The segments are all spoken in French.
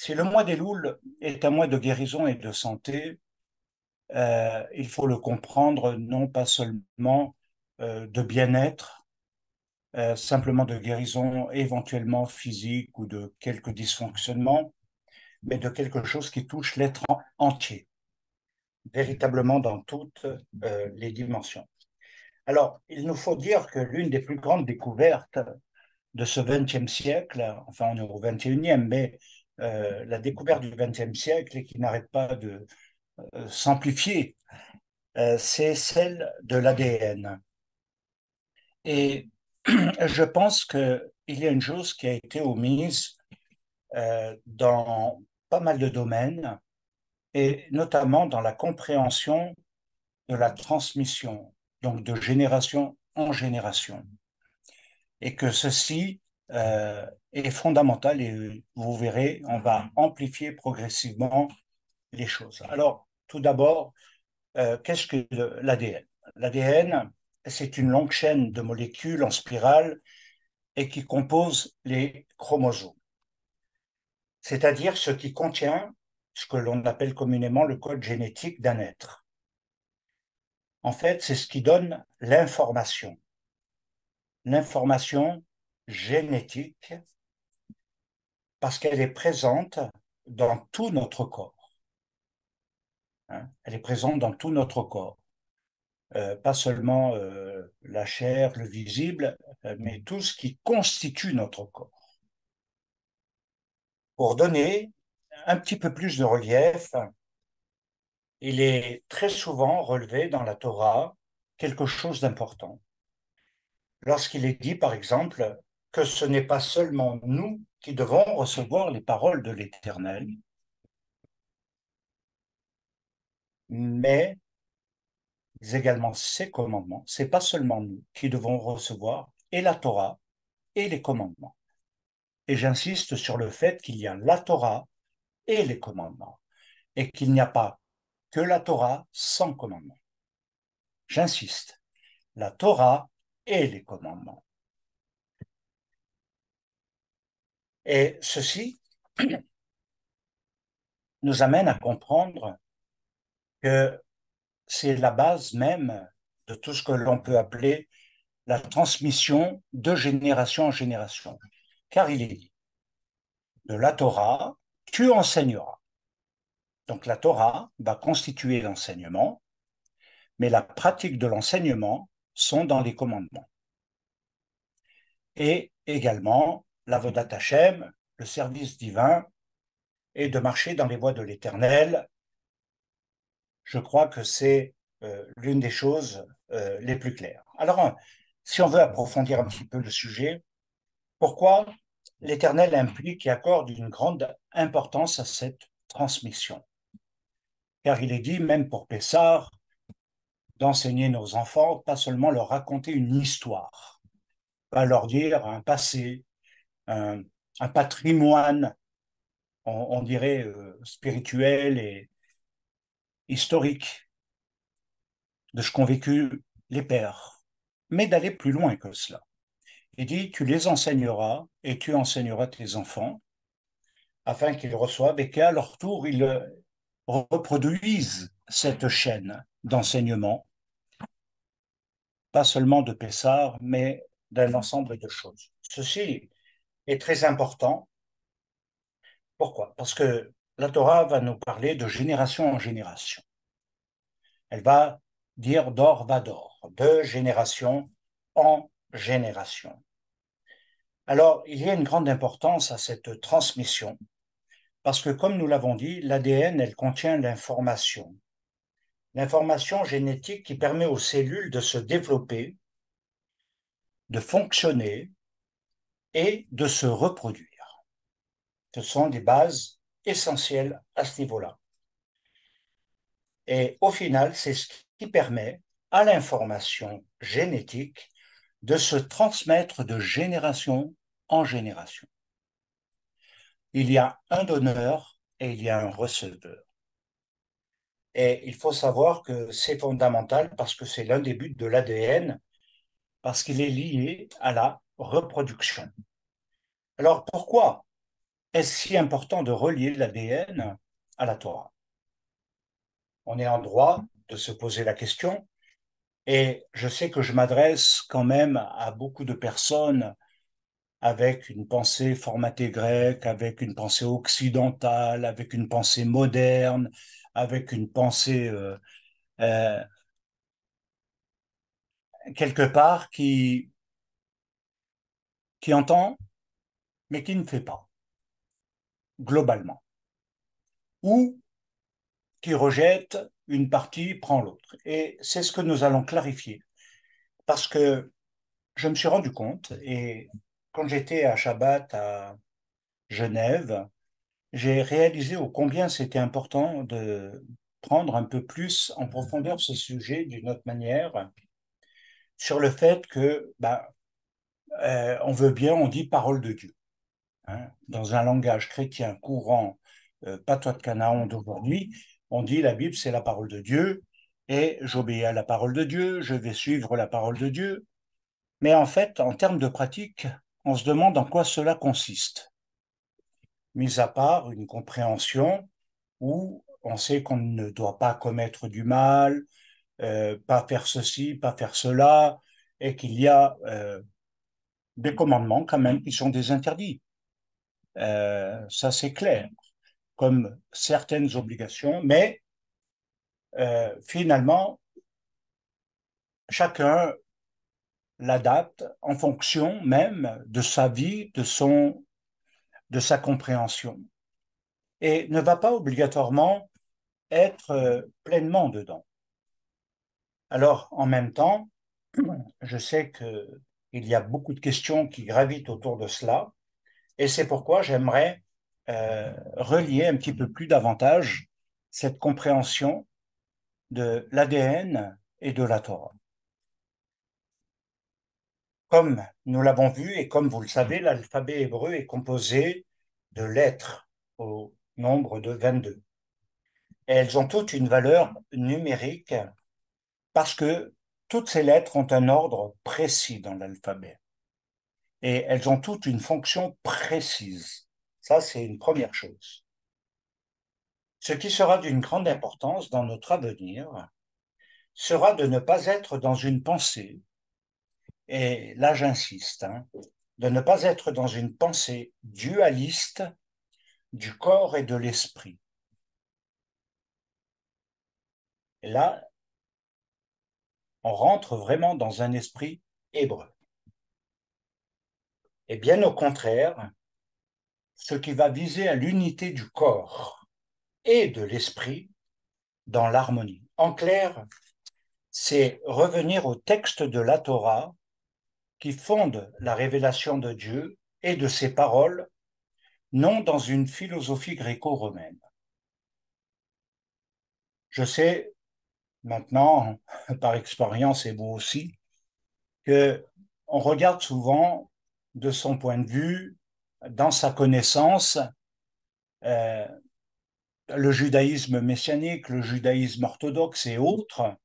Si le mois d'Elul est un mois de guérison et de santé, il faut le comprendre non pas seulement de bien-être, simplement de guérison éventuellement physique ou de quelques dysfonctionnements, mais de quelque chose qui touche l'être entier, véritablement dans toutes les dimensions. Alors, il nous faut dire que l'une des plus grandes découvertes de ce XXe siècle, enfin on est au XXIe, mais la découverte du XXe siècle et qui n'arrête pas de s'amplifier, c'est celle de l'ADN. Et je pense qu'il y a une chose qui a été omise dans pas mal de domaines, et notamment dans la compréhension de la transmission, donc de génération en génération. Et que ceci est fondamental, et vous verrez, on va amplifier progressivement les choses. Alors, tout d'abord, qu'est-ce que l'ADN? L'ADN, c'est une longue chaîne de molécules en spirale et qui compose les chromosomes, c'est-à-dire ce qui contient ce que l'on appelle communément le code génétique d'un être. En fait, c'est ce qui donne l'information. L'information génétique, parce qu'elle est présente dans tout notre corps. Hein? Elle est présente dans tout notre corps. Pas seulement la chair, le visible, mais tout ce qui constitue notre corps. Pour donner un petit peu plus de relief, il est très souvent relevé dans la Torah quelque chose d'important. Lorsqu'il est dit, par exemple, que ce n'est pas seulement nous qui devons recevoir les paroles de l'Éternel, mais également ses commandements. Ce n'est pas seulement nous qui devons recevoir et la Torah et les commandements. Et j'insiste sur le fait qu'il y a la Torah et les commandements, et qu'il n'y a pas que la Torah sans commandement. J'insiste, la Torah et les commandements. Et ceci nous amène à comprendre que c'est la base même de tout ce que l'on peut appeler la transmission de génération en génération. Car il est dit, de la Torah, tu enseigneras. Donc la Torah va constituer l'enseignement, mais la pratique de l'enseignement sont dans les commandements. Et également, l'avodat Hashem, le service divin, et de marcher dans les voies de l'Éternel. Je crois que c'est l'une des choses les plus claires. Alors, si on veut approfondir un petit peu le sujet, pourquoi l'Éternel implique et accorde une grande importance à cette transmission? Car il est dit, même pour Pessah, d'enseigner nos enfants, pas seulement leur raconter une histoire, pas leur dire un passé, un patrimoine, on dirait spirituel et historique, de ce qu'ont vécu les pères, mais d'aller plus loin que cela. Il dit, tu les enseigneras et tu enseigneras tes enfants, afin qu'ils reçoivent et qu'à leur tour, ils reproduisent cette chaîne d'enseignement, pas seulement de Pessah, mais d'un ensemble de choses. Ceci est très important. Pourquoi? Parce que la Torah va nous parler de génération en génération. Elle va dire d'or va d'or, de génération en génération. Alors, il y a une grande importance à cette transmission, parce que, comme nous l'avons dit, l'ADN, elle contient l'information. L'information génétique qui permet aux cellules de se développer, de fonctionner et de se reproduire. Ce sont des bases essentielles à ce niveau-là. Et au final, c'est ce qui permet à l'information génétique de se transmettre de génération en génération. Il y a un donneur et il y a un receveur. Et il faut savoir que c'est fondamental parce que c'est l'un des buts de l'ADN, parce qu'il est lié à la reproduction. Alors pourquoi est-ce si important de relier l'ADN à la Torah? On est en droit de se poser la question, et je sais que je m'adresse quand même à beaucoup de personnes avec une pensée formatée grecque, avec une pensée occidentale, avec une pensée moderne, avec une pensée quelque part qui entend, mais qui ne fait pas, globalement, ou qui rejette une partie, prend l'autre. Et c'est ce que nous allons clarifier, parce que je me suis rendu compte, et quand j'étais à Shabbat à Genève, j'ai réalisé combien c'était important de prendre un peu plus en profondeur ce sujet d'une autre manière, sur le fait que, on veut bien, on dit parole de Dieu. Hein, dans un langage chrétien courant, patois de Canaan d'aujourd'hui, on dit la Bible c'est la parole de Dieu, et j'obéis à la parole de Dieu, je vais suivre la parole de Dieu. Mais en fait, en termes de pratique, on se demande en quoi cela consiste, mis à part une compréhension où on sait qu'on ne doit pas commettre du mal, pas faire ceci, pas faire cela, et qu'il y a des commandements quand même qui sont des interdits. Ça c'est clair, comme certaines obligations, mais finalement, chacun l'adapte en fonction même de sa vie, de sa compréhension, et ne va pas obligatoirement être pleinement dedans. Alors, en même temps, je sais qu'il y a beaucoup de questions qui gravitent autour de cela, et c'est pourquoi j'aimerais relier un petit peu plus davantage cette compréhension de l'ADN et de la Torah. Comme nous l'avons vu et comme vous le savez, l'alphabet hébreu est composé de lettres au nombre de 22. Et elles ont toutes une valeur numérique parce que toutes ces lettres ont un ordre précis dans l'alphabet. Et elles ont toutes une fonction précise. Ça, c'est une première chose. Ce qui sera d'une grande importance dans notre avenir sera de ne pas être dans une pensée, et là j'insiste, de ne pas être dans une pensée dualiste du corps et de l'esprit. Et là, on rentre vraiment dans un esprit hébreu. Et bien au contraire, ce qui va viser à l'unité du corps et de l'esprit dans l'harmonie. En clair, c'est revenir au texte de la Torah qui fonde la révélation de Dieu et de ses paroles, non dans une philosophie gréco-romaine. Je sais maintenant, par expérience et vous aussi, qu'on regarde souvent de son point de vue, dans sa connaissance, le judaïsme messianique, le judaïsme orthodoxe et autres,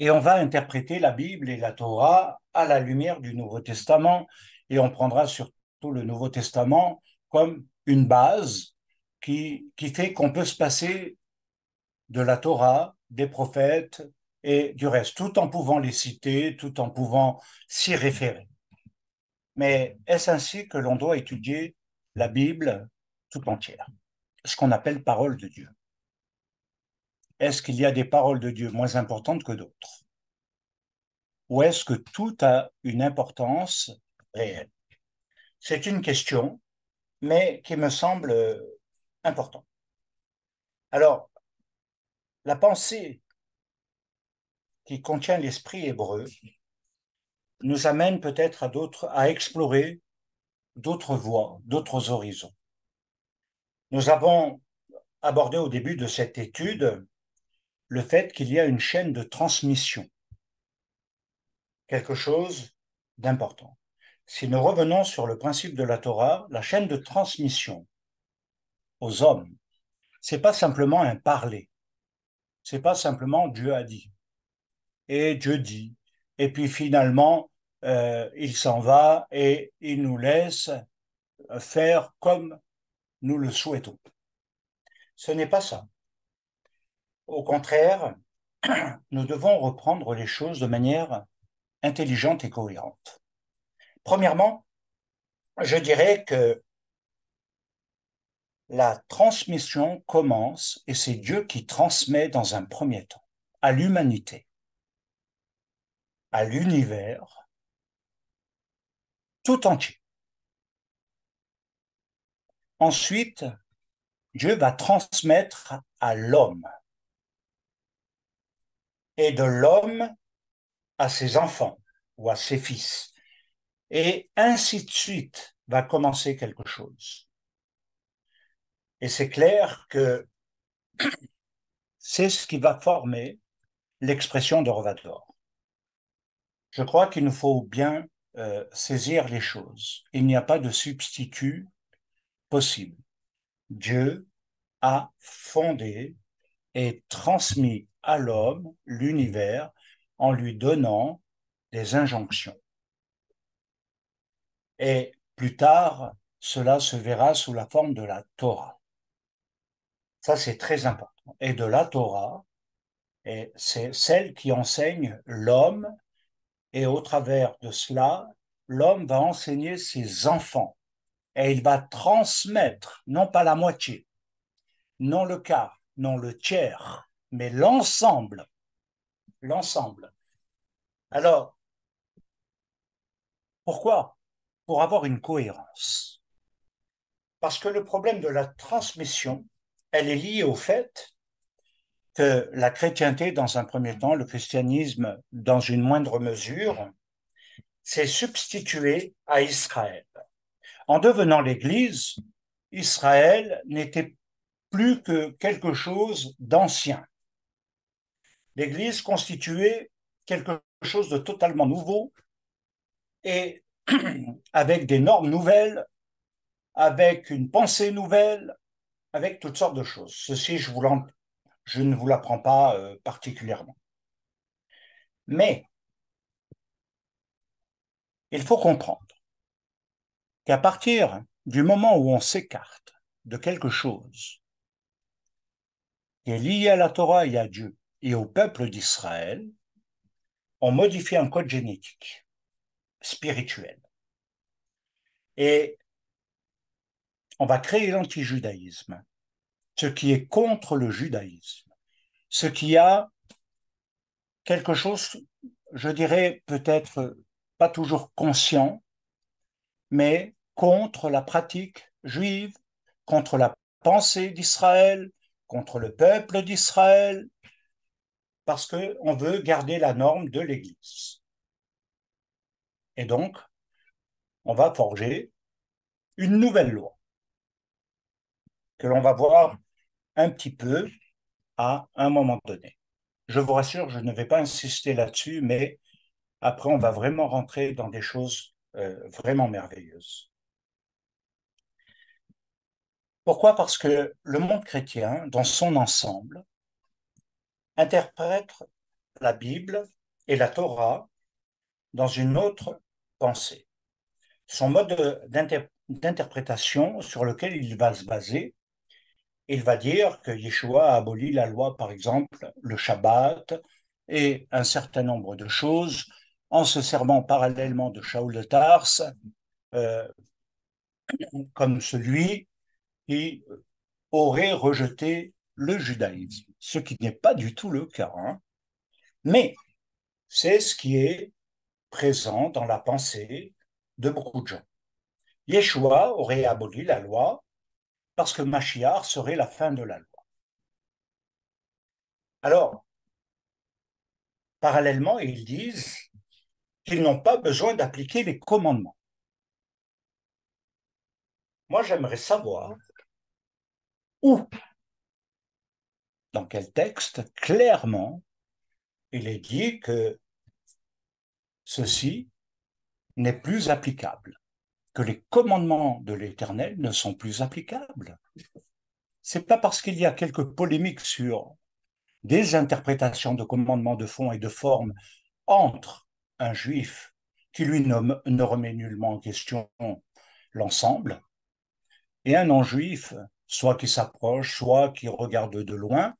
et on va interpréter la Bible et la Torah à la lumière du Nouveau Testament, et on prendra surtout le Nouveau Testament comme une base qui fait qu'on peut se passer de la Torah, des prophètes et du reste, tout en pouvant les citer, tout en pouvant s'y référer. Mais est-ce ainsi que l'on doit étudier la Bible tout entière, ce qu'on appelle parole de Dieu? Est-ce qu'il y a des paroles de Dieu moins importantes que d'autres? Ou est-ce que tout a une importance réelle? C'est une question, mais qui me semble importante. Alors, la pensée qui contient l'esprit hébreu nous amène peut-être à explorer d'autres voies, d'autres horizons. Nous avons abordé au début de cette étude le fait qu'il y a une chaîne de transmission, quelque chose d'important. Si nous revenons sur le principe de la Torah, la chaîne de transmission aux hommes, ce n'est pas simplement un parler, ce n'est pas simplement Dieu a dit, et Dieu dit, et puis finalement, il s'en va et il nous laisse faire comme nous le souhaitons. Ce n'est pas ça. Au contraire, nous devons reprendre les choses de manière intelligente et cohérente. Premièrement, je dirais que la transmission commence, et c'est Dieu qui transmet dans un premier temps, à l'humanité, à l'univers tout entier. Ensuite, Dieu va transmettre à l'homme, et de l'homme à ses enfants ou à ses fils, et ainsi de suite va commencer quelque chose. Et c'est clair que c'est ce qui va former l'expression de Rovador. Je crois qu'il nous faut bien saisir les choses. Il n'y a pas de substitut possible. Dieu a fondé et transmis à l'homme l'univers en lui donnant des injonctions. Et plus tard, cela se verra sous la forme de la Torah. Ça, c'est très important. Et de la Torah, c'est celle qui enseigne l'homme, et au travers de cela, l'homme va enseigner ses enfants, et il va transmettre, non pas la moitié, non le quart, non le tiers, mais l'ensemble, l'ensemble. Alors, pourquoi? Pour avoir une cohérence. Parce que le problème de la transmission, elle est liée au fait que la chrétienté, dans un premier temps, le christianisme, dans une moindre mesure, s'est substitué à Israël. En devenant l'Église, Israël n'était plus que quelque chose d'ancien. L'Église constituait quelque chose de totalement nouveau et avec des normes nouvelles, avec une pensée nouvelle, avec toutes sortes de choses. Ceci, je ne vous l'apprends pas particulièrement. Mais il faut comprendre qu'à partir du moment où on s'écarte de quelque chose qui est lié à la Torah et à Dieu et au peuple d'Israël, on modifie un code génétique spirituel. Et on va créer l'antijudaïsme, ce qui est contre le judaïsme, ce qui a quelque chose, je dirais peut-être pas toujours conscient, mais contre la pratique juive, contre la pensée d'Israël, contre le peuple d'Israël, parce qu'on veut garder la norme de l'Église. Et donc, on va forger une nouvelle loi que l'on va voir un petit peu à un moment donné. Je vous rassure, je ne vais pas insister là-dessus, mais après, on va vraiment rentrer dans des choses vraiment merveilleuses. Pourquoi? Parce que le monde chrétien, dans son ensemble, interprète la Bible et la Torah dans une autre pensée. Son mode d'interprétation sur lequel il va se baser, il va dire que Yeshua a aboli la loi, par exemple, le Shabbat et un certain nombre de choses, en se servant parallèlement de Shaoul de Tarse, comme celui qui aurait rejeté le judaïsme, ce qui n'est pas du tout le cas, hein. Mais c'est ce qui est présent dans la pensée de beaucoup de gens. Yeshua aurait aboli la loi, parce que Mashiach serait la fin de la loi. Alors, parallèlement, ils disent qu'ils n'ont pas besoin d'appliquer les commandements. Moi, j'aimerais savoir où, dans quel texte, clairement, il est dit que ceci n'est plus applicable, que les commandements de l'Éternel ne sont plus applicables. Ce n'est pas parce qu'il y a quelques polémiques sur des interprétations de commandements de fond et de forme entre un juif qui lui ne remet nullement en question l'ensemble et un non-juif, soit qui s'approche, soit qui regarde de loin,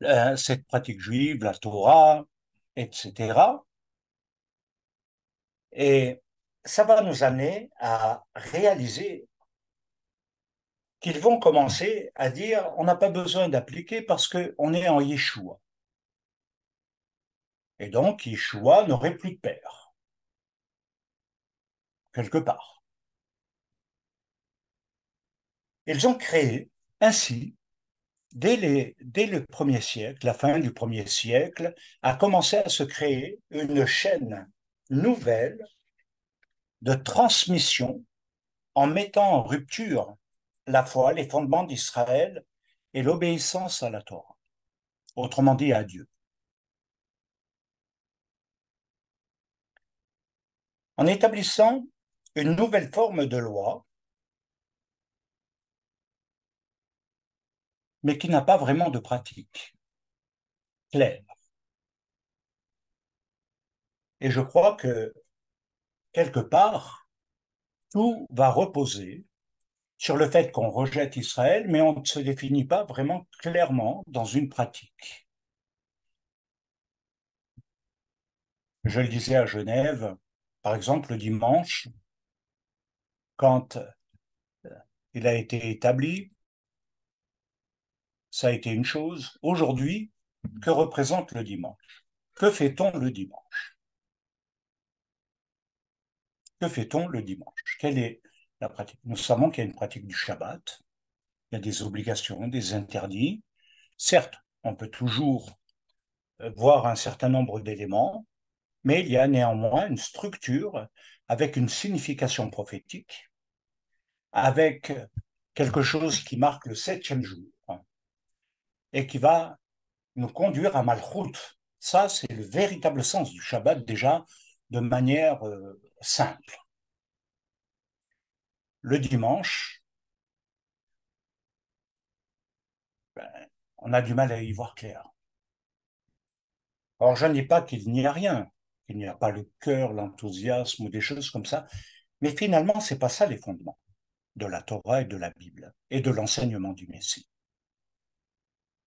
cette pratique juive, la Torah, etc. Et ça va nous amener à réaliser qu'ils vont commencer à dire on n'a pas besoin d'appliquer parce qu'on est en Yeshua. Et donc Yeshua n'aurait plus de père, quelque part. Ils ont créé ainsi, dès le 1er siècle, la fin du 1er siècle, a commencé à se créer une chaîne nouvelle de transmission en mettant en rupture la foi, les fondements d'Israël et l'obéissance à la Torah, autrement dit à Dieu. En établissant une nouvelle forme de loi, mais qui n'a pas vraiment de pratique claire. Et je crois que, quelque part, tout va reposer sur le fait qu'on rejette Israël, mais on ne se définit pas vraiment clairement dans une pratique. Je le disais à Genève, par exemple, le dimanche, quand il a été établi, ça a été une chose. Aujourd'hui, que représente le dimanche? Que fait-on le dimanche? Que fait-on le dimanche? Quelle est la pratique? Nous savons qu'il y a une pratique du Shabbat, il y a des obligations, des interdits. Certes, on peut toujours voir un certain nombre d'éléments, mais il y a néanmoins une structure avec une signification prophétique, avec quelque chose qui marque le 7e jour et qui va nous conduire à Malchut. Ça, c'est le véritable sens du Shabbat déjà de manière simple. Le dimanche, on a du mal à y voir clair. Alors, je ne dis pas qu'il n'y a rien, qu'il n'y a pas le cœur, l'enthousiasme ou des choses comme ça, mais finalement, ce n'est pas ça les fondements de la Torah et de la Bible et de l'enseignement du Messie.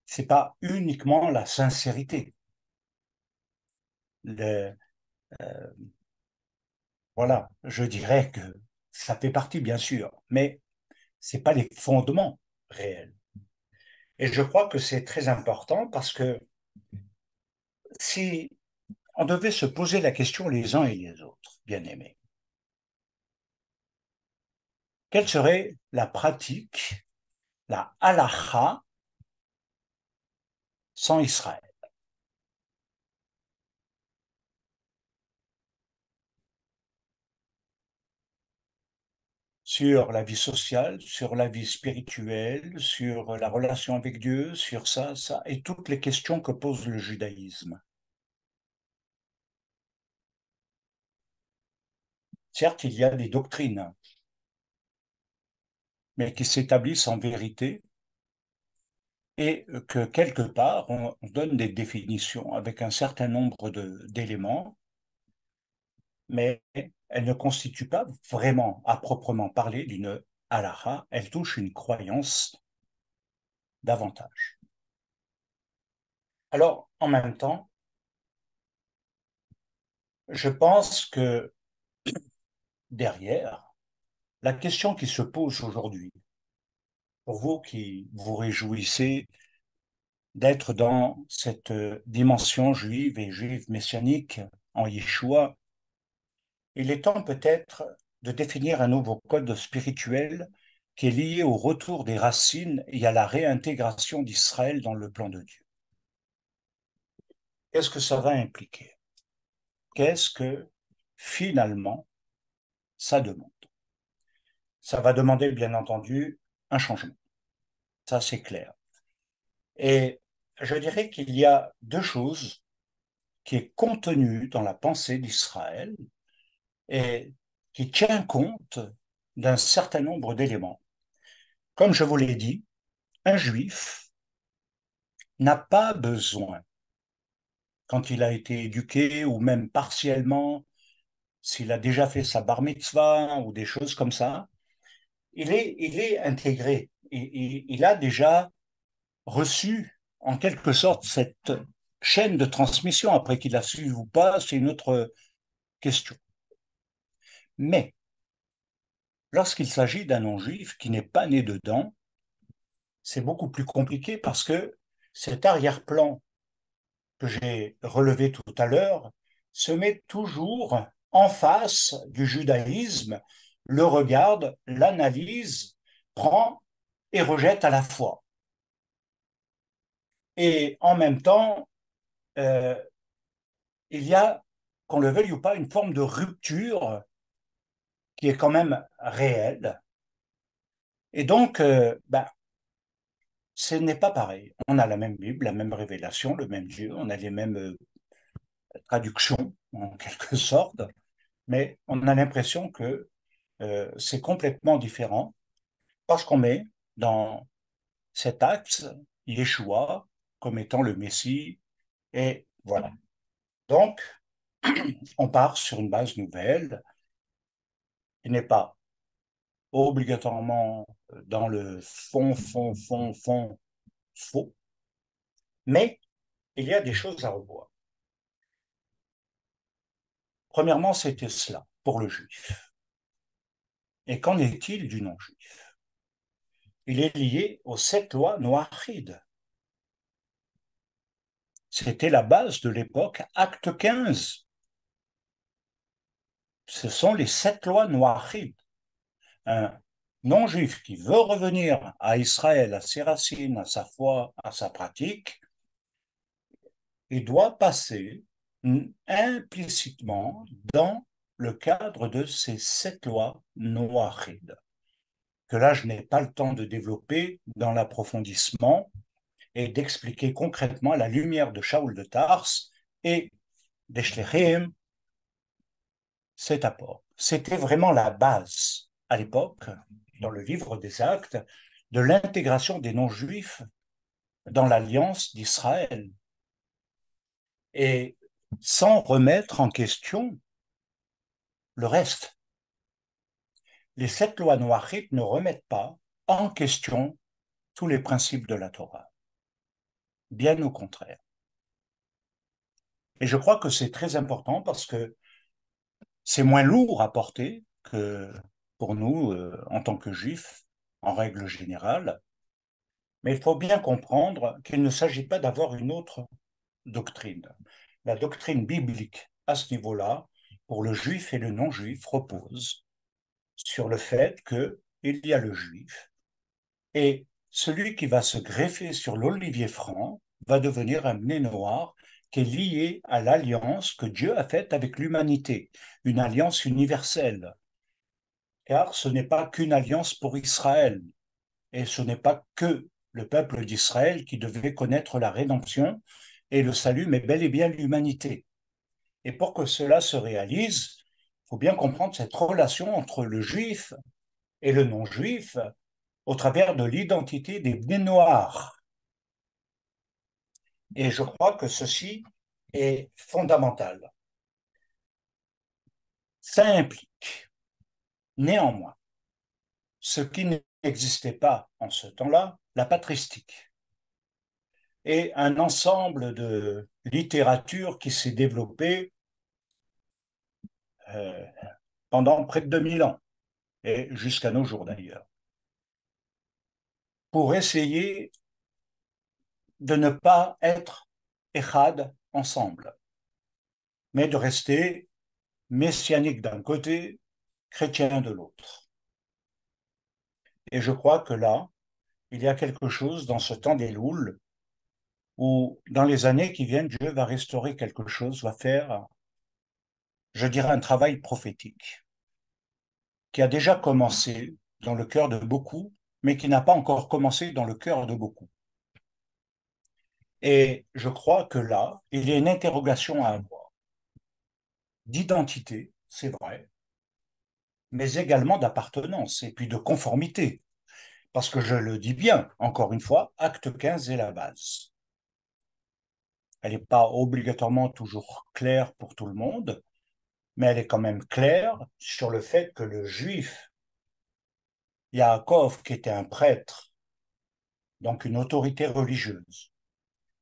Ce n'est pas uniquement la sincérité. Voilà, je dirais que ça fait partie, bien sûr, mais ce n'est pas les fondements réels. Et je crois que c'est très important parce que si on devait se poser la question les uns et les autres, bien-aimés, quelle serait la pratique, la halakha, sans Israël? Sur la vie sociale, sur la vie spirituelle, sur la relation avec Dieu, sur ça, et toutes les questions que pose le judaïsme. Certes, il y a des doctrines, mais qui s'établissent en vérité, et que quelque part, on donne des définitions avec un certain nombre d'éléments, mais elles ne constituent pas vraiment, à proprement parler, d'une halakha, elles touchent une croyance davantage. Alors, en même temps, je pense que derrière, la question qui se pose aujourd'hui, pour vous qui vous réjouissez d'être dans cette dimension juive et juive messianique en Yeshua, il est temps peut-être de définir un nouveau code spirituel qui est lié au retour des racines et à la réintégration d'Israël dans le plan de Dieu. Qu'est-ce que ça va impliquer? Qu'est-ce que finalement ça demande? Ça va demander bien entendu un changement, ça c'est clair. Et je dirais qu'il y a deux choses qui est contenue dans la pensée d'Israël et qui tient compte d'un certain nombre d'éléments. Comme je vous l'ai dit, un juif n'a pas besoin, quand il a été éduqué ou même partiellement, s'il a déjà fait sa bar mitzvah ou des choses comme ça, il est intégré. Il a déjà reçu, en quelque sorte, cette chaîne de transmission. Après qu'il la suive ou pas, c'est une autre question. Mais, lorsqu'il s'agit d'un non-juif qui n'est pas né dedans, c'est beaucoup plus compliqué parce que cet arrière-plan que j'ai relevé tout à l'heure se met toujours en face du judaïsme, le regarde, l'analyse, prend et rejette à la fois. Et en même temps, il y a, qu'on le veuille ou pas, une forme de rupture qui est quand même réelle. Et donc, ce n'est pas pareil. On a la même Bible, la même révélation, le même Dieu, on a les mêmes traductions, en quelque sorte, mais on a l'impression que c'est complètement différent parce qu'on met dans cet axe Yeshua comme étant le Messie, et voilà. Donc, on part sur une base nouvelle qui n'est pas obligatoirement dans le fond faux, mais il y a des choses à revoir. Premièrement, c'était cela pour le juif. Et qu'en est-il du non-juif? Il est lié aux 7 lois noachides. C'était la base de l'époque, acte 15. Ce sont les 7 lois noachides. Un non-juif qui veut revenir à Israël, à ses racines, à sa foi, à sa pratique, il doit passer implicitement dans le cadre de ces 7 lois noachides, que là je n'ai pas le temps de développer dans l'approfondissement et d'expliquer concrètement la lumière de Shaoul de Tars et des Shléchim, cet apport. C'était vraiment la base à l'époque, dans le livre des Actes, de l'intégration des non-juifs dans l'alliance d'Israël. Et sans remettre en question le reste. Les 7 lois noachites ne remettent pas en question tous les principes de la Torah. Bien au contraire. Et je crois que c'est très important parce que c'est moins lourd à porter que pour nous, en tant que juifs, en règle générale. Mais il faut bien comprendre qu'il ne s'agit pas d'avoir une autre doctrine. La doctrine biblique, à ce niveau-là, pour le juif et le non-juif, repose sur le fait qu'il y a le juif, et celui qui va se greffer sur l'olivier franc va devenir un nez noir qui est lié à l'alliance que Dieu a faite avec l'humanité, une alliance universelle, car ce n'est pas qu'une alliance pour Israël, et ce n'est pas que le peuple d'Israël qui devait connaître la rédemption, et le salut, mais bel et bien l'humanité. Et pour que cela se réalise, il faut bien comprendre cette relation entre le juif et le non-juif au travers de l'identité des Bnei Noach. Et je crois que ceci est fondamental. Ça implique néanmoins ce qui n'existait pas en ce temps-là, la patristique, et un ensemble de littérature qui s'est développée pendant près de 2000 ans, et jusqu'à nos jours d'ailleurs, pour essayer de ne pas être échad ensemble, mais de rester messianique d'un côté, chrétien de l'autre. Et je crois que là, il y a quelque chose dans ce temps des Louls, où dans les années qui viennent, Dieu va restaurer quelque chose, va faire, je dirais, un travail prophétique qui a déjà commencé dans le cœur de beaucoup, mais qui n'a pas encore commencé dans le cœur de beaucoup. Et je crois que là, il y a une interrogation à avoir, d'identité, c'est vrai, mais également d'appartenance et puis de conformité, parce que je le dis bien, encore une fois, acte 15 est la base. Elle n'est pas obligatoirement toujours claire pour tout le monde, mais elle est quand même claire sur le fait que le juif Yaakov, qui était un prêtre, donc une autorité religieuse,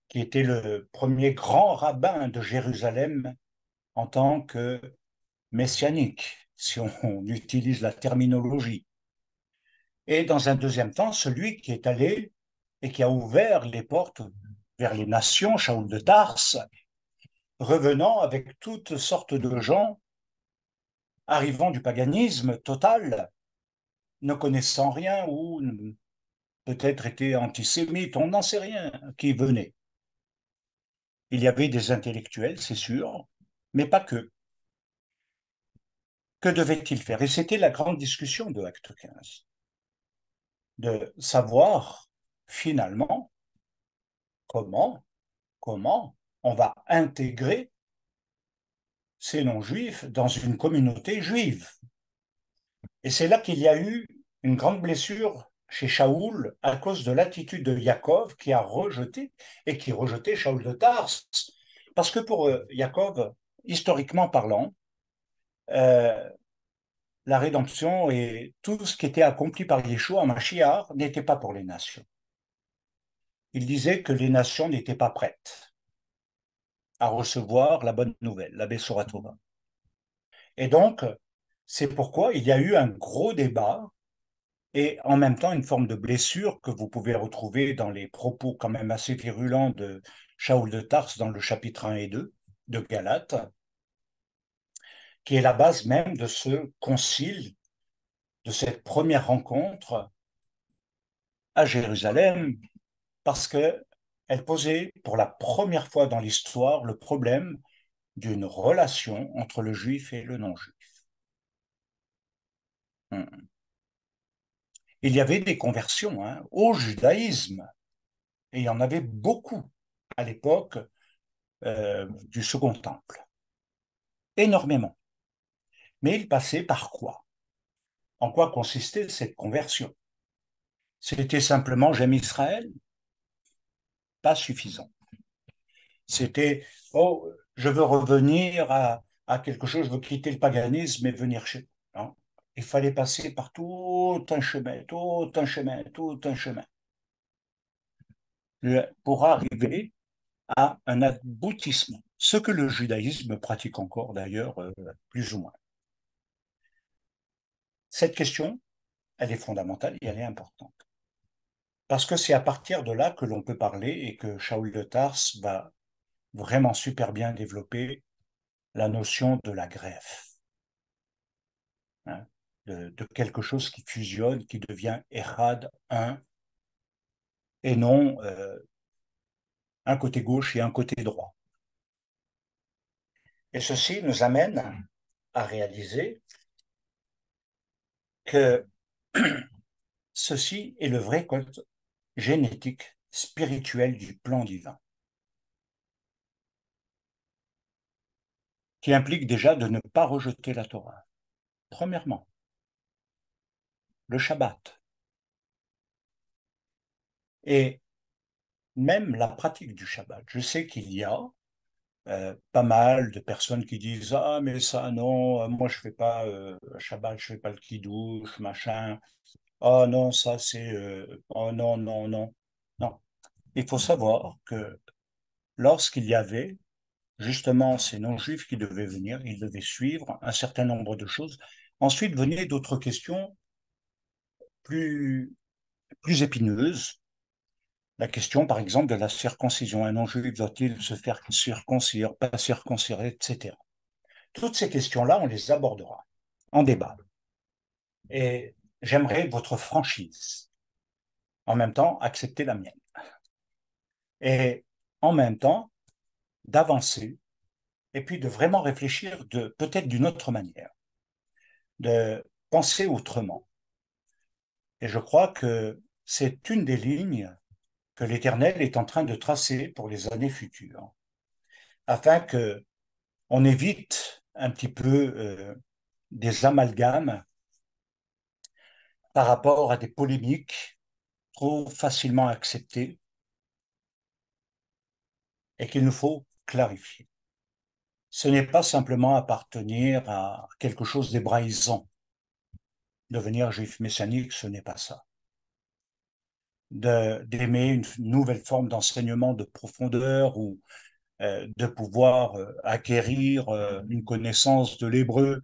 qui était le premier grand rabbin de Jérusalem en tant que messianique, si on utilise la terminologie. Et dans un deuxième temps, celui qui est allé et qui a ouvert les portes vers les nations, Shaoul de Tarse, revenant avec toutes sortes de gens, arrivant du paganisme total, ne connaissant rien ou peut-être étaient antisémites, on n'en sait rien, qui venaient. Il y avait des intellectuels, c'est sûr, mais pas que. Que devait-il faire? Et c'était la grande discussion de Acte 15, de savoir finalement comment on va intégrer ces non-juifs dans une communauté juive. Et c'est là qu'il y a eu une grande blessure chez Shaoul à cause de l'attitude de Yaakov qui a rejeté, et qui rejetait Shaoul de Tarse. Parce que pour Yaakov, historiquement parlant, la rédemption et tout ce qui était accompli par Yeshua, Mashiach, n'était pas pour les nations. Il disait que les nations n'étaient pas prêtes à recevoir la bonne nouvelle, la Bessora Tova. Et donc, c'est pourquoi il y a eu un gros débat et en même temps une forme de blessure que vous pouvez retrouver dans les propos quand même assez virulents de Shaoul de Tarse dans le chapitre 1 et 2 de Galates, qui est la base même de ce concile, de cette première rencontre à Jérusalem, parce qu'elle posait pour la première fois dans l'histoire le problème d'une relation entre le juif et le non-juif. Il y avait des conversions au judaïsme, et il y en avait beaucoup à l'époque du Second Temple, énormément. Mais il passait par quoi? En quoi consistait cette conversion? C'était simplement « j'aime Israël » ? Pas suffisant. C'était « oh, je veux revenir à quelque chose, je veux quitter le paganisme et venir chez nous. » Non. Il fallait passer par tout un chemin. Pour arriver à un aboutissement. Ce que le judaïsme pratique encore d'ailleurs, plus ou moins. Cette question, elle est fondamentale et elle est importante. Parce que c'est à partir de là que l'on peut parler et que Shaoul de Tarse va vraiment super bien développer la notion de la greffe. De quelque chose qui fusionne, qui devient Echad, un, et non un côté gauche et un côté droit. Et ceci nous amène à réaliser que ceci est le vrai code génétique spirituel du plan divin, qui implique déjà de ne pas rejeter la Torah. Premièrement, le Shabbat et même la pratique du Shabbat. Je sais qu'il y a pas mal de personnes qui disent « ah, mais ça, non, moi, je ne fais pas Shabbat, je ne fais pas le kidouche, machin. Oh non, ça, c'est… oh non, non, non. » Non. Il faut savoir que lorsqu'il y avait justement ces non-juifs qui devaient venir, ils devaient suivre un certain nombre de choses. Ensuite venaient d'autres questions plus épineuses. La question, par exemple, de la circoncision. Un non-juif doit-il se faire circoncire, pas circoncire, etc. Toutes ces questions-là, on les abordera en débat. Et j'aimerais votre franchise. En même temps, accepter la mienne. Et en même temps, d'avancer et puis de vraiment réfléchir peut-être d'une autre manière, de penser autrement. Et je crois que c'est une des lignes que l'Éternel est en train de tracer pour les années futures, afin qu'on évite un petit peu des amalgames par rapport à des polémiques trop facilement acceptées et qu'il nous faut clarifier. Ce n'est pas simplement appartenir à quelque chose d'hébraïsant, devenir juif messianique, ce n'est pas ça. D'aimer une nouvelle forme d'enseignement de profondeur ou de pouvoir acquérir une connaissance de l'hébreu,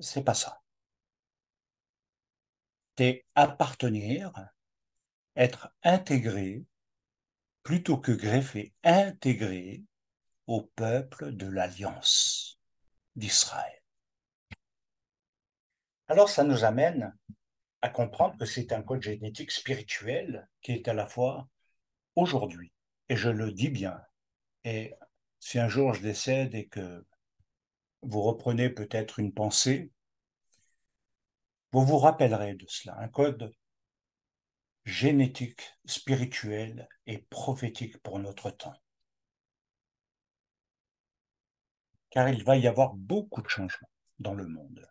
c'est pas ça. C'est appartenir, être intégré, plutôt que greffé, intégré au peuple de l'Alliance d'Israël. Alors ça nous amène à comprendre que c'est un code génétique spirituel qui est à la fois aujourd'hui, et je le dis bien, et si un jour je décède et que vous reprenez peut-être une pensée, vous vous rappellerez de cela, un code génétique, spirituel et prophétique pour notre temps. Car il va y avoir beaucoup de changements dans le monde.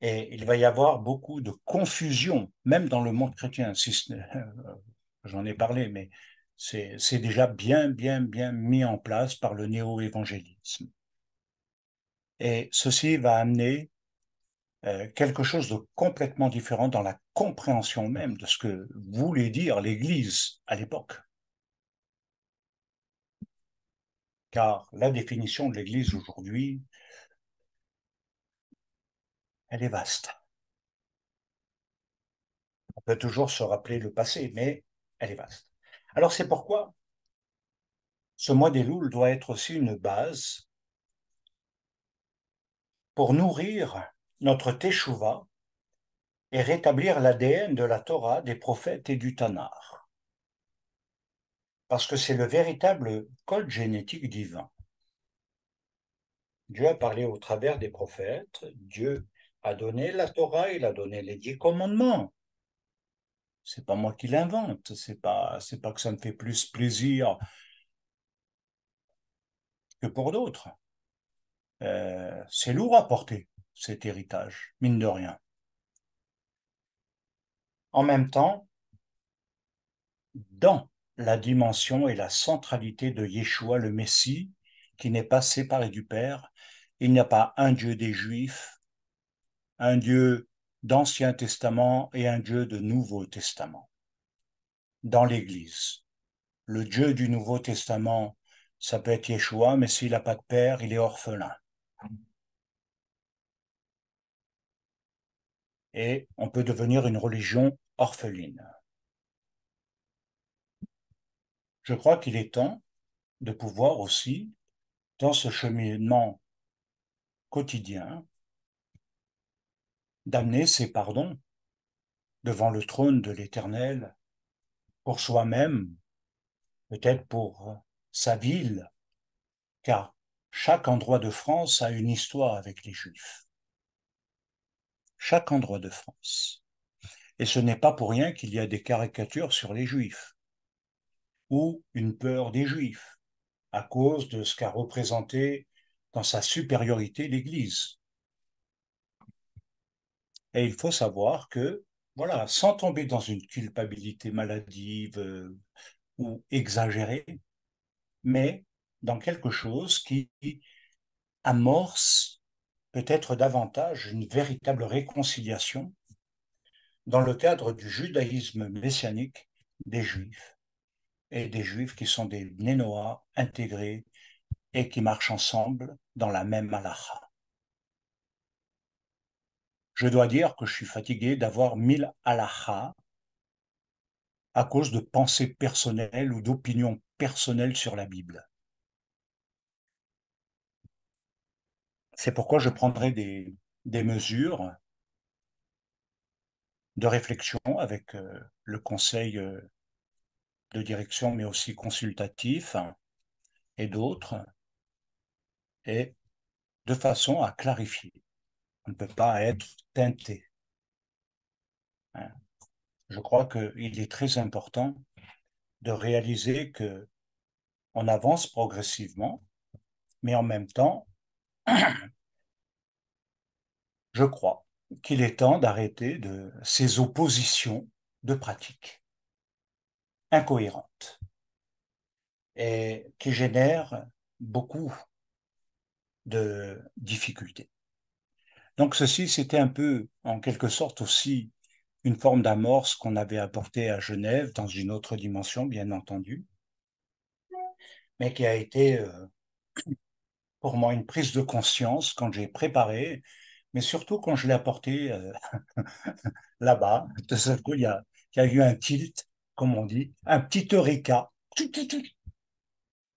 Et il va y avoir beaucoup de confusion, même dans le monde chrétien. Si j'en ai parlé, mais c'est déjà bien mis en place par le néo-évangélisme. Et ceci va amener quelque chose de complètement différent dans la compréhension même de ce que voulait dire l'Église à l'époque. Car la définition de l'Église aujourd'hui, elle est vaste. On peut toujours se rappeler le passé, mais elle est vaste. Alors c'est pourquoi ce mois d'Elul doit être aussi une base pour nourrir notre Teshuvah et rétablir l'ADN de la Torah, des prophètes et du Tanar. Parce que c'est le véritable code génétique divin. Dieu a parlé au travers des prophètes, Dieu a donné la Torah, il a donné les 10 commandements. C'est pas moi qui l'invente, c'est pas que ça me fait plus plaisir que pour d'autres. C'est lourd à porter, cet héritage, mine de rien. En même temps, dans la dimension et la centralité de Yeshua, le Messie, qui n'est pas séparé du Père, il n'y a pas un Dieu des Juifs, un Dieu d'Ancien Testament et un Dieu de Nouveau Testament. Dans l'Église, le Dieu du Nouveau Testament, ça peut être Yeshua, mais s'il n'a pas de père, il est orphelin. Et on peut devenir une religion orpheline. Je crois qu'il est temps de pouvoir aussi, dans ce cheminement quotidien, d'amener ses pardons devant le trône de l'Éternel pour soi-même, peut-être pour sa ville, car chaque endroit de France a une histoire avec les Juifs. Chaque endroit de France. Et ce n'est pas pour rien qu'il y a des caricatures sur les Juifs ou une peur des Juifs à cause de ce qu'a représenté dans sa supériorité l'Église. Et il faut savoir que, voilà, sans tomber dans une culpabilité maladive ou exagérée, mais dans quelque chose qui amorce peut-être davantage une véritable réconciliation dans le cadre du judaïsme messianique des Juifs, et des Juifs qui sont des Bnei Noa intégrés et qui marchent ensemble dans la même halakha. Je dois dire que je suis fatigué d'avoir 1000 halakhas à cause de pensées personnelles ou d'opinions personnelles sur la Bible. C'est pourquoi je prendrai des mesures de réflexion avec le conseil de direction, mais aussi consultatif et d'autres, et de façon à clarifier. On ne peut pas être teinté. Je crois qu'il est très important de réaliser qu'on avance progressivement, mais en même temps, je crois qu'il est temps d'arrêter de ces oppositions de pratiques incohérentes et qui génèrent beaucoup de difficultés. Donc ceci, c'était un peu, en quelque sorte aussi, une forme d'amorce qu'on avait apportée à Genève, dans une autre dimension, bien entendu, mais qui a été pour moi une prise de conscience quand j'ai préparé, mais surtout quand je l'ai apporté là-bas. De ce coup, il y a eu un tilt, comme on dit, un petit eureka.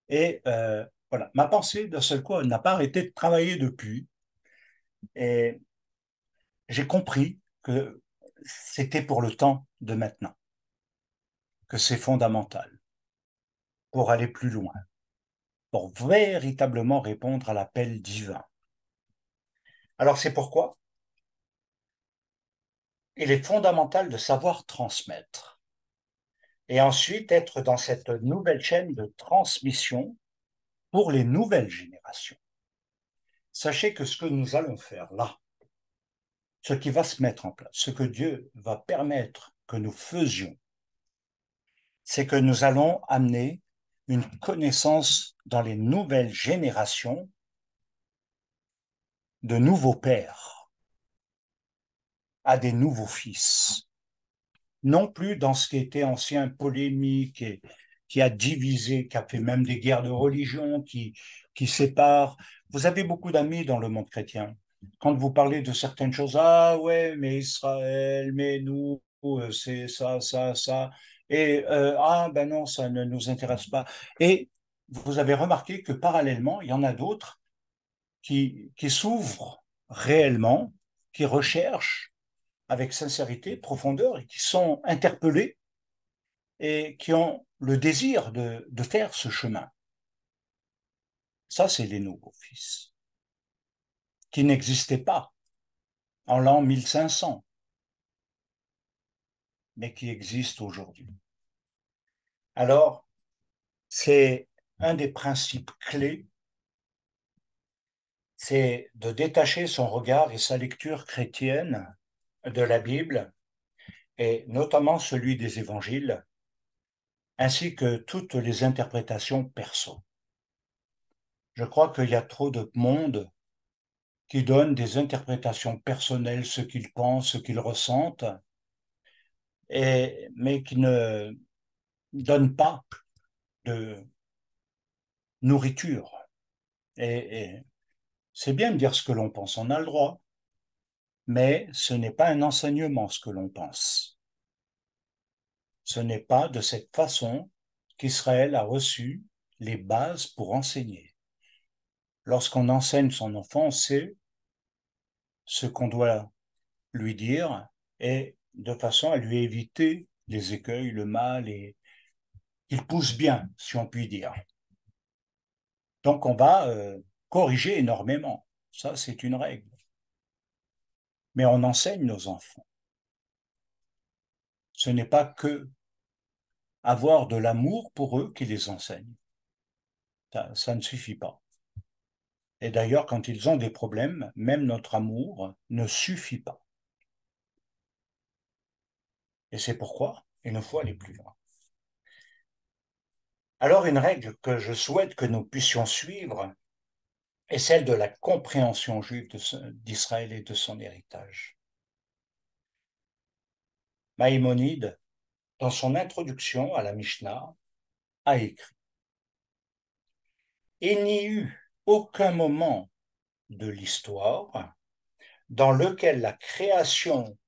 Et voilà, ma pensée, d'un seul coup, elle n'a pas arrêté de travailler depuis. Et j'ai compris que c'était pour le temps de maintenant, que c'est fondamental pour aller plus loin, pour véritablement répondre à l'appel divin. Alors c'est pourquoi il est fondamental de savoir transmettre et ensuite être dans cette nouvelle chaîne de transmission pour les nouvelles générations. Sachez que ce que nous allons faire là, ce qui va se mettre en place, ce que Dieu va permettre que nous faisions, c'est que nous allons amener une connaissance dans les nouvelles générations de nouveaux pères à des nouveaux fils. Non plus dans ce qui était ancien, polémique, et qui a divisé, qui a fait même des guerres de religion, qui séparent. Vous avez beaucoup d'amis dans le monde chrétien. Quand vous parlez de certaines choses, ah ouais, mais Israël, mais nous, c'est ça, ça, ça, et ah ben non, ça ne nous intéresse pas. Et vous avez remarqué que parallèlement, il y en a d'autres qui s'ouvrent réellement, qui recherchent avec sincérité, profondeur, et qui sont interpellés et qui ont le désir de faire ce chemin. Ça, c'est les nouveaux fils, qui n'existait pas en l'an 1500, mais qui existe aujourd'hui. Alors, c'est un des principes clés, c'est de détacher son regard et sa lecture chrétienne de la Bible, et notamment celui des évangiles, ainsi que toutes les interprétations perso. Je crois qu'il y a trop de monde qui donnent des interprétations personnelles, ce qu'ils pensent, ce qu'ils ressentent, mais qui ne donnent pas de nourriture. Et c'est bien de dire ce que l'on pense, on a le droit, mais ce n'est pas un enseignement ce que l'on pense. Ce n'est pas de cette façon qu'Israël a reçu les bases pour enseigner. Lorsqu'on enseigne son enfant, on sait ce qu'on doit lui dire et de façon à lui éviter les écueils, le mal, et qu'il pousse bien, si on peut dire. Donc on va corriger énormément, ça c'est une règle. Mais on enseigne nos enfants. Ce n'est pas que avoir de l'amour pour eux qui les enseigne. Ça ne suffit pas. Et d'ailleurs, quand ils ont des problèmes, même notre amour ne suffit pas. Et c'est pourquoi il nous faut aller plus loin. Alors, une règle que je souhaite que nous puissions suivre est celle de la compréhension juive d'Israël et de son héritage. Maïmonide, dans son introduction à la Mishnah, a écrit « Il n'y eut aucun moment de l'histoire dans lequel la création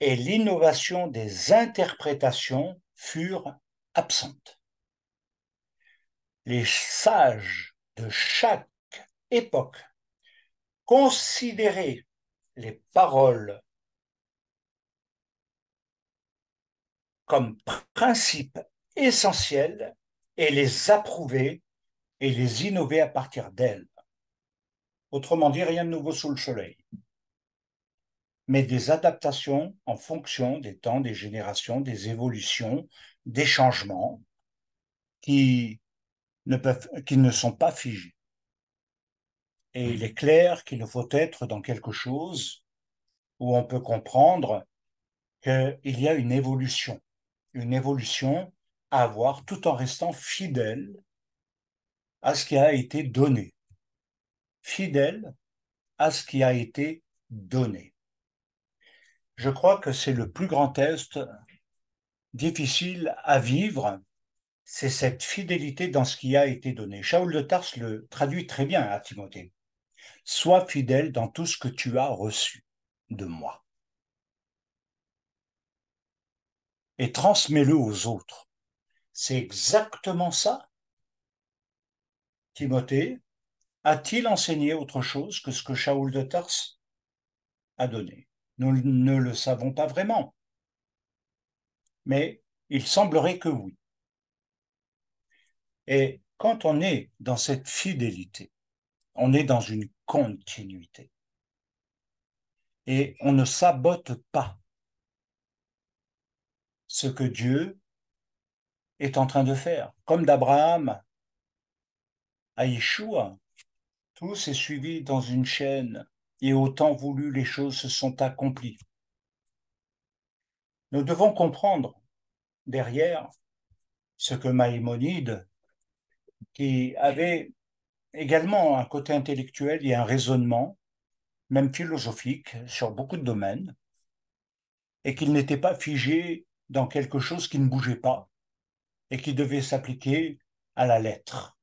et l'innovation des interprétations furent absentes. Les sages de chaque époque considéraient les paroles comme principes essentiels et les approuvaient et les innover à partir d'elles. Autrement dit, rien de nouveau sous le soleil, mais des adaptations en fonction des temps, des générations, des évolutions, des changements qui ne sont pas figés. Et il est clair qu'il faut être dans quelque chose où on peut comprendre qu'il y a une évolution à avoir tout en restant fidèle à ce qui a été donné, fidèle à ce qui a été donné. Je crois que c'est le plus grand test difficile à vivre, c'est cette fidélité dans ce qui a été donné. Shaoul de Tarse le traduit très bien à Timothée. « Sois fidèle dans tout ce que tu as reçu de moi et transmets-le aux autres. » C'est exactement ça. Timothée a-t-il enseigné autre chose que ce que Shaoul de Tarse a donné? Nous ne le savons pas vraiment, mais il semblerait que oui. Et quand on est dans cette fidélité, on est dans une continuité et on ne sabote pas ce que Dieu est en train de faire. Comme d'Abraham à Yeshua, tout s'est suivi dans une chaîne et au temps voulu, les choses se sont accomplies. Nous devons comprendre derrière ce que Maïmonide, qui avait également un côté intellectuel et un raisonnement, même philosophique, sur beaucoup de domaines, et qu'il n'était pas figé dans quelque chose qui ne bougeait pas et qui devait s'appliquer à la lettre.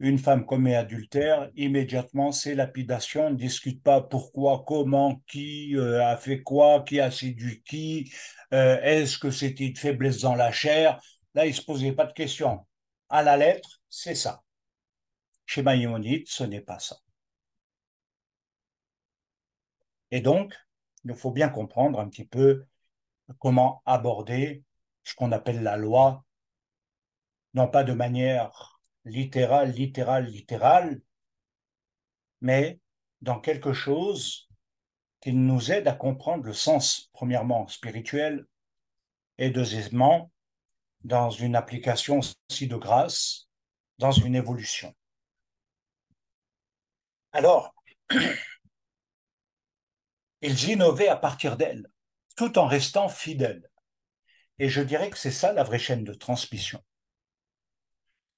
Une femme commet adultère, immédiatement c'est lapidation, on ne discute pas pourquoi, comment, qui a fait quoi, qui a séduit qui, est-ce que c'était une faiblesse dans la chair, là il ne se posait pas de questions. À la lettre, c'est ça. Chez Maïmonide, ce n'est pas ça. Et donc, il faut bien comprendre un petit peu comment aborder ce qu'on appelle la loi, non pas de manière littérale, mais dans quelque chose qui nous aide à comprendre le sens, premièrement spirituel, et deuxièmement, dans une application aussi de grâce, dans une évolution. Alors, ils innovaient à partir d'elle, tout en restant fidèles. Et je dirais que c'est ça la vraie chaîne de transmission.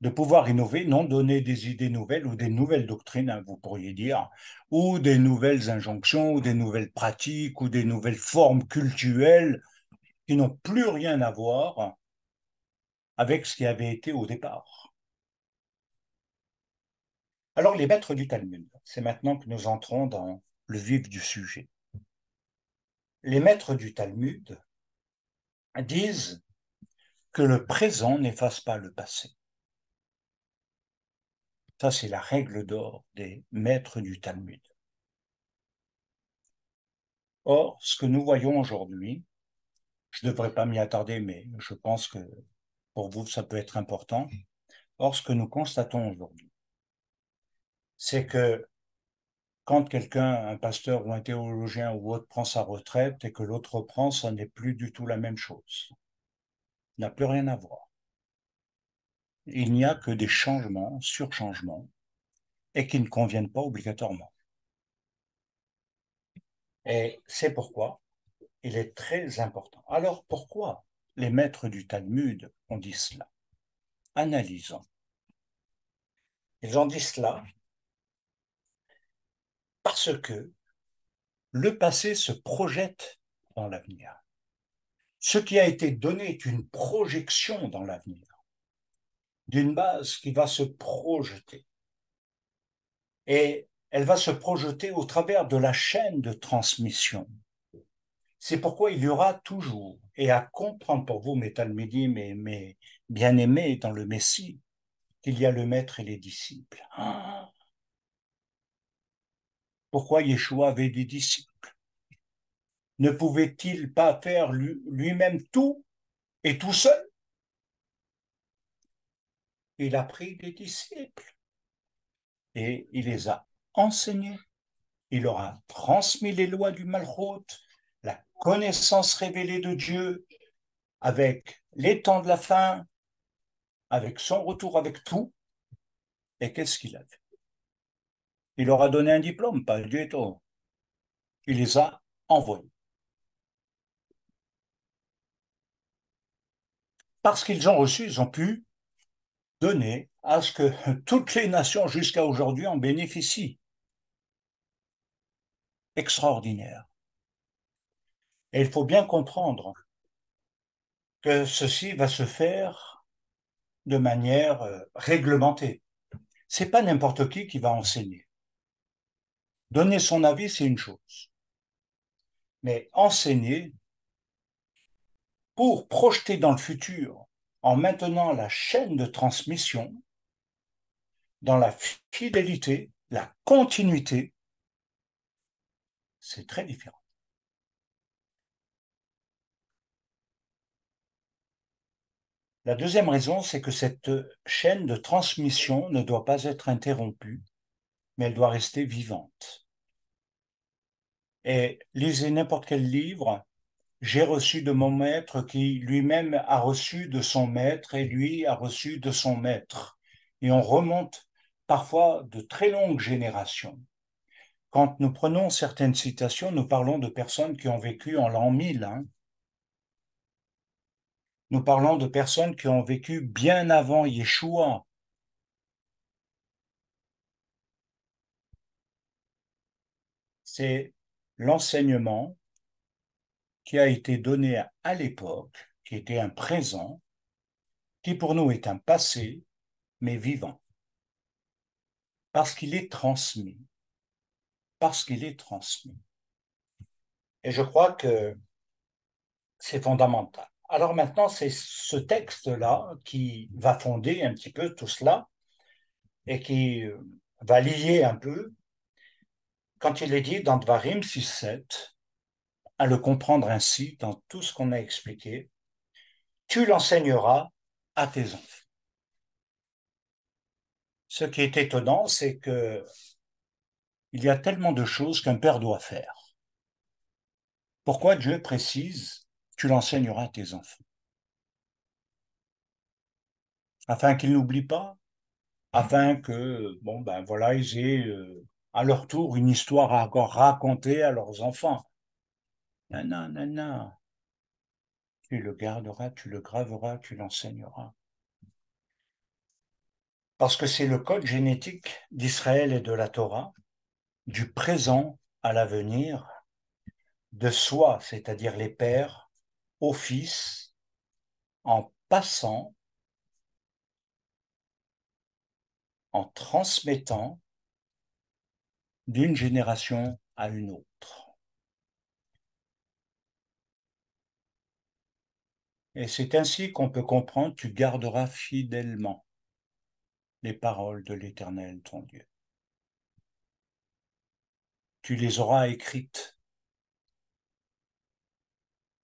De pouvoir innover, non donner des idées nouvelles ou des nouvelles doctrines, hein, vous pourriez dire, ou des nouvelles injonctions, ou des nouvelles pratiques, ou des nouvelles formes cultuelles qui n'ont plus rien à voir avec ce qui avait été au départ. Alors les maîtres du Talmud, c'est maintenant que nous entrons dans le vif du sujet. Les maîtres du Talmud disent que le présent n'efface pas le passé. Ça, c'est la règle d'or des maîtres du Talmud. Or, ce que nous voyons aujourd'hui, je ne devrais pas m'y attarder, mais je pense que pour vous, ça peut être important. Or, ce que nous constatons aujourd'hui, c'est que quand quelqu'un, un pasteur ou un théologien ou autre, prend sa retraite et que l'autre reprend, ça n'est plus du tout la même chose. Il n'a plus rien à voir. Il n'y a que des changements, surchangements, et qui ne conviennent pas obligatoirement. Et c'est pourquoi il est très important. Alors pourquoi les maîtres du Talmud ont dit cela? Analysons. Ils ont dit cela parce que le passé se projette dans l'avenir. Ce qui a été donné est une projection dans l'avenir, d'une base qui va se projeter. Et elle va se projeter au travers de la chaîne de transmission. C'est pourquoi il y aura toujours, et à comprendre pour vous, mes Talmidim et mes bien-aimés dans le Messie, qu'il y a le maître et les disciples. Ah, pourquoi Yeshua avait des disciples? Ne pouvait-il pas faire lui-même tout et tout seul? Il a pris des disciples et il les a enseignés. Il leur a transmis les lois du Malchut, la connaissance révélée de Dieu, avec les temps de la fin, avec son retour, avec tout. Et qu'est-ce qu'il a fait? Il leur a donné un diplôme, pas du tout. Il les a envoyés. Parce qu'ils ont reçu, ils ont pu donner à ce que toutes les nations jusqu'à aujourd'hui en bénéficient. extraordinaire. Et il faut bien comprendre que ceci va se faire de manière réglementée. Ce n'est pas n'importe qui va enseigner. Donner son avis, c'est une chose. Mais enseigner, pour projeter dans le futur, en maintenant la chaîne de transmission, dans la fidélité, la continuité, c'est très différent. La deuxième raison, c'est que cette chaîne de transmission ne doit pas être interrompue, mais elle doit rester vivante. Et lisez n'importe quel livre, j'ai reçu de mon maître qui lui-même a reçu de son maître et lui a reçu de son maître. Et on remonte parfois de très longues générations. Quand nous prenons certaines citations, nous parlons de personnes qui ont vécu en l'an 1000, Nous parlons de personnes qui ont vécu bien avant Yeshua. C'est l'enseignement qui a été donné à l'époque, qui était un présent, qui pour nous est un passé, mais vivant. Parce qu'il est transmis. Parce qu'il est transmis. Et je crois que c'est fondamental. Alors maintenant, c'est ce texte-là qui va fonder un petit peu tout cela et qui va lier un peu, quand il est dit dans Dvarim 6-7, à le comprendre ainsi dans tout ce qu'on a expliqué, « Tu l'enseigneras à tes enfants ». Ce qui est étonnant, c'est que il y a tellement de choses qu'un père doit faire. Pourquoi Dieu précise tu l'enseigneras à tes enfants. Afin qu'ils n'oublient pas, afin que, bon ben voilà, ils aient à leur tour une histoire à raconter à leurs enfants. Nana, nana, tu le garderas, tu le graveras, tu l'enseigneras. Parce que c'est le code génétique d'Israël et de la Torah, du présent à l'avenir, de soi, c'est-à-dire les pères, au Fils, en passant, en transmettant d'une génération à une autre. Et c'est ainsi qu'on peut comprendre, tu garderas fidèlement les paroles de l'Éternel, ton Dieu. Tu les auras écrites.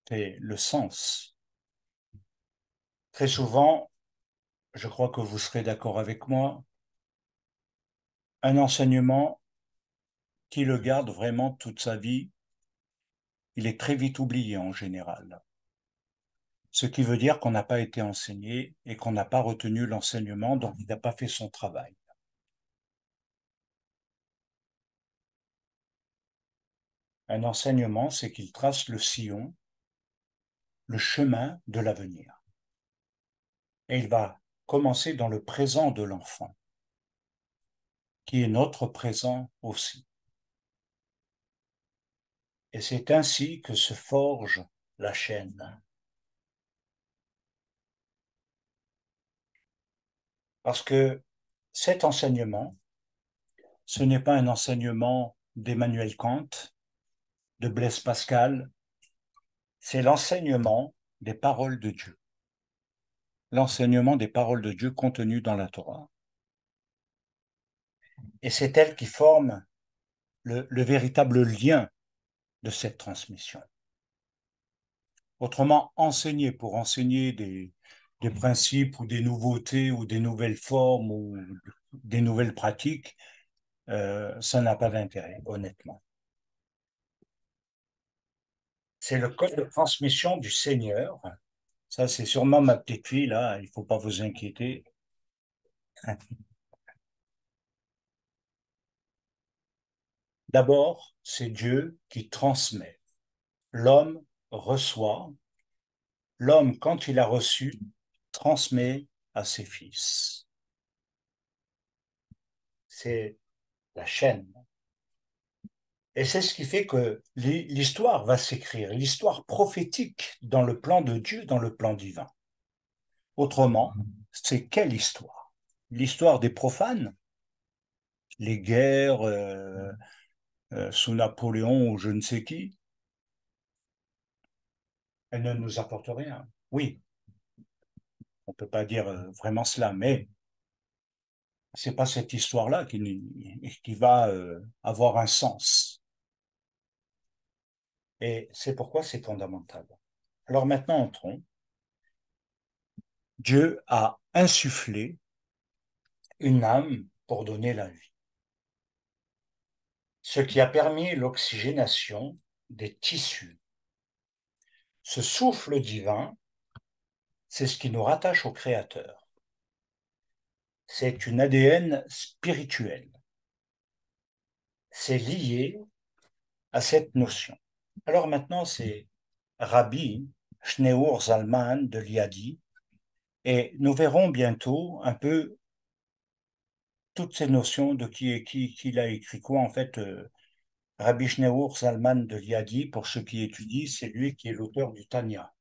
C'est le sens. Très souvent, je crois que vous serez d'accord avec moi, un enseignement qui le garde vraiment toute sa vie, il est très vite oublié en général. Ce qui veut dire qu'on n'a pas été enseigné et qu'on n'a pas retenu l'enseignement, donc il n'a pas fait son travail. Un enseignement, c'est qu'il trace le sillon, le chemin de l'avenir. Et il va commencer dans le présent de l'enfant, qui est notre présent aussi. Et c'est ainsi que se forge la chaîne. Parce que cet enseignement, ce n'est pas un enseignement d'Emmanuel Kant, de Blaise Pascal, c'est l'enseignement des paroles de Dieu. L'enseignement des paroles de Dieu contenues dans la Torah. Et c'est elle qui forme le véritable lien de cette transmission. Autrement, enseigner pour enseigner des principes ou des nouveautés ou des nouvelles formes ou des nouvelles pratiques, ça n'a pas d'intérêt, honnêtement. C'est le code de transmission du Seigneur. Ça, c'est sûrement ma petite fille, là. Il ne faut pas vous inquiéter. D'abord, c'est Dieu qui transmet. L'homme reçoit. L'homme, quand il a reçu, transmet à ses fils. C'est la chaîne. Et c'est ce qui fait que l'histoire va s'écrire, l'histoire prophétique dans le plan de Dieu, dans le plan divin. Autrement, c'est quelle histoire? L'histoire des profanes, les guerres sous Napoléon ou je ne sais qui, elle ne nous apporte rien. Oui, on ne peut pas dire vraiment cela, mais ce n'est pas cette histoire-là qui va avoir un sens. Et c'est pourquoi c'est fondamental. Alors maintenant, entrons. Dieu a insufflé une âme pour donner la vie, ce qui a permis l'oxygénation des tissus. Ce souffle divin, c'est ce qui nous rattache au Créateur. C'est une ADN spirituelle. C'est lié à cette notion. Alors maintenant, c'est Rabbi Schneur Zalman de l'IADI, et nous verrons bientôt un peu toutes ces notions de qui est qui l'a écrit quoi. En fait, Rabbi Schneur Zalman de l'IADI, pour ceux qui étudient, c'est lui qui est l'auteur du Tanya,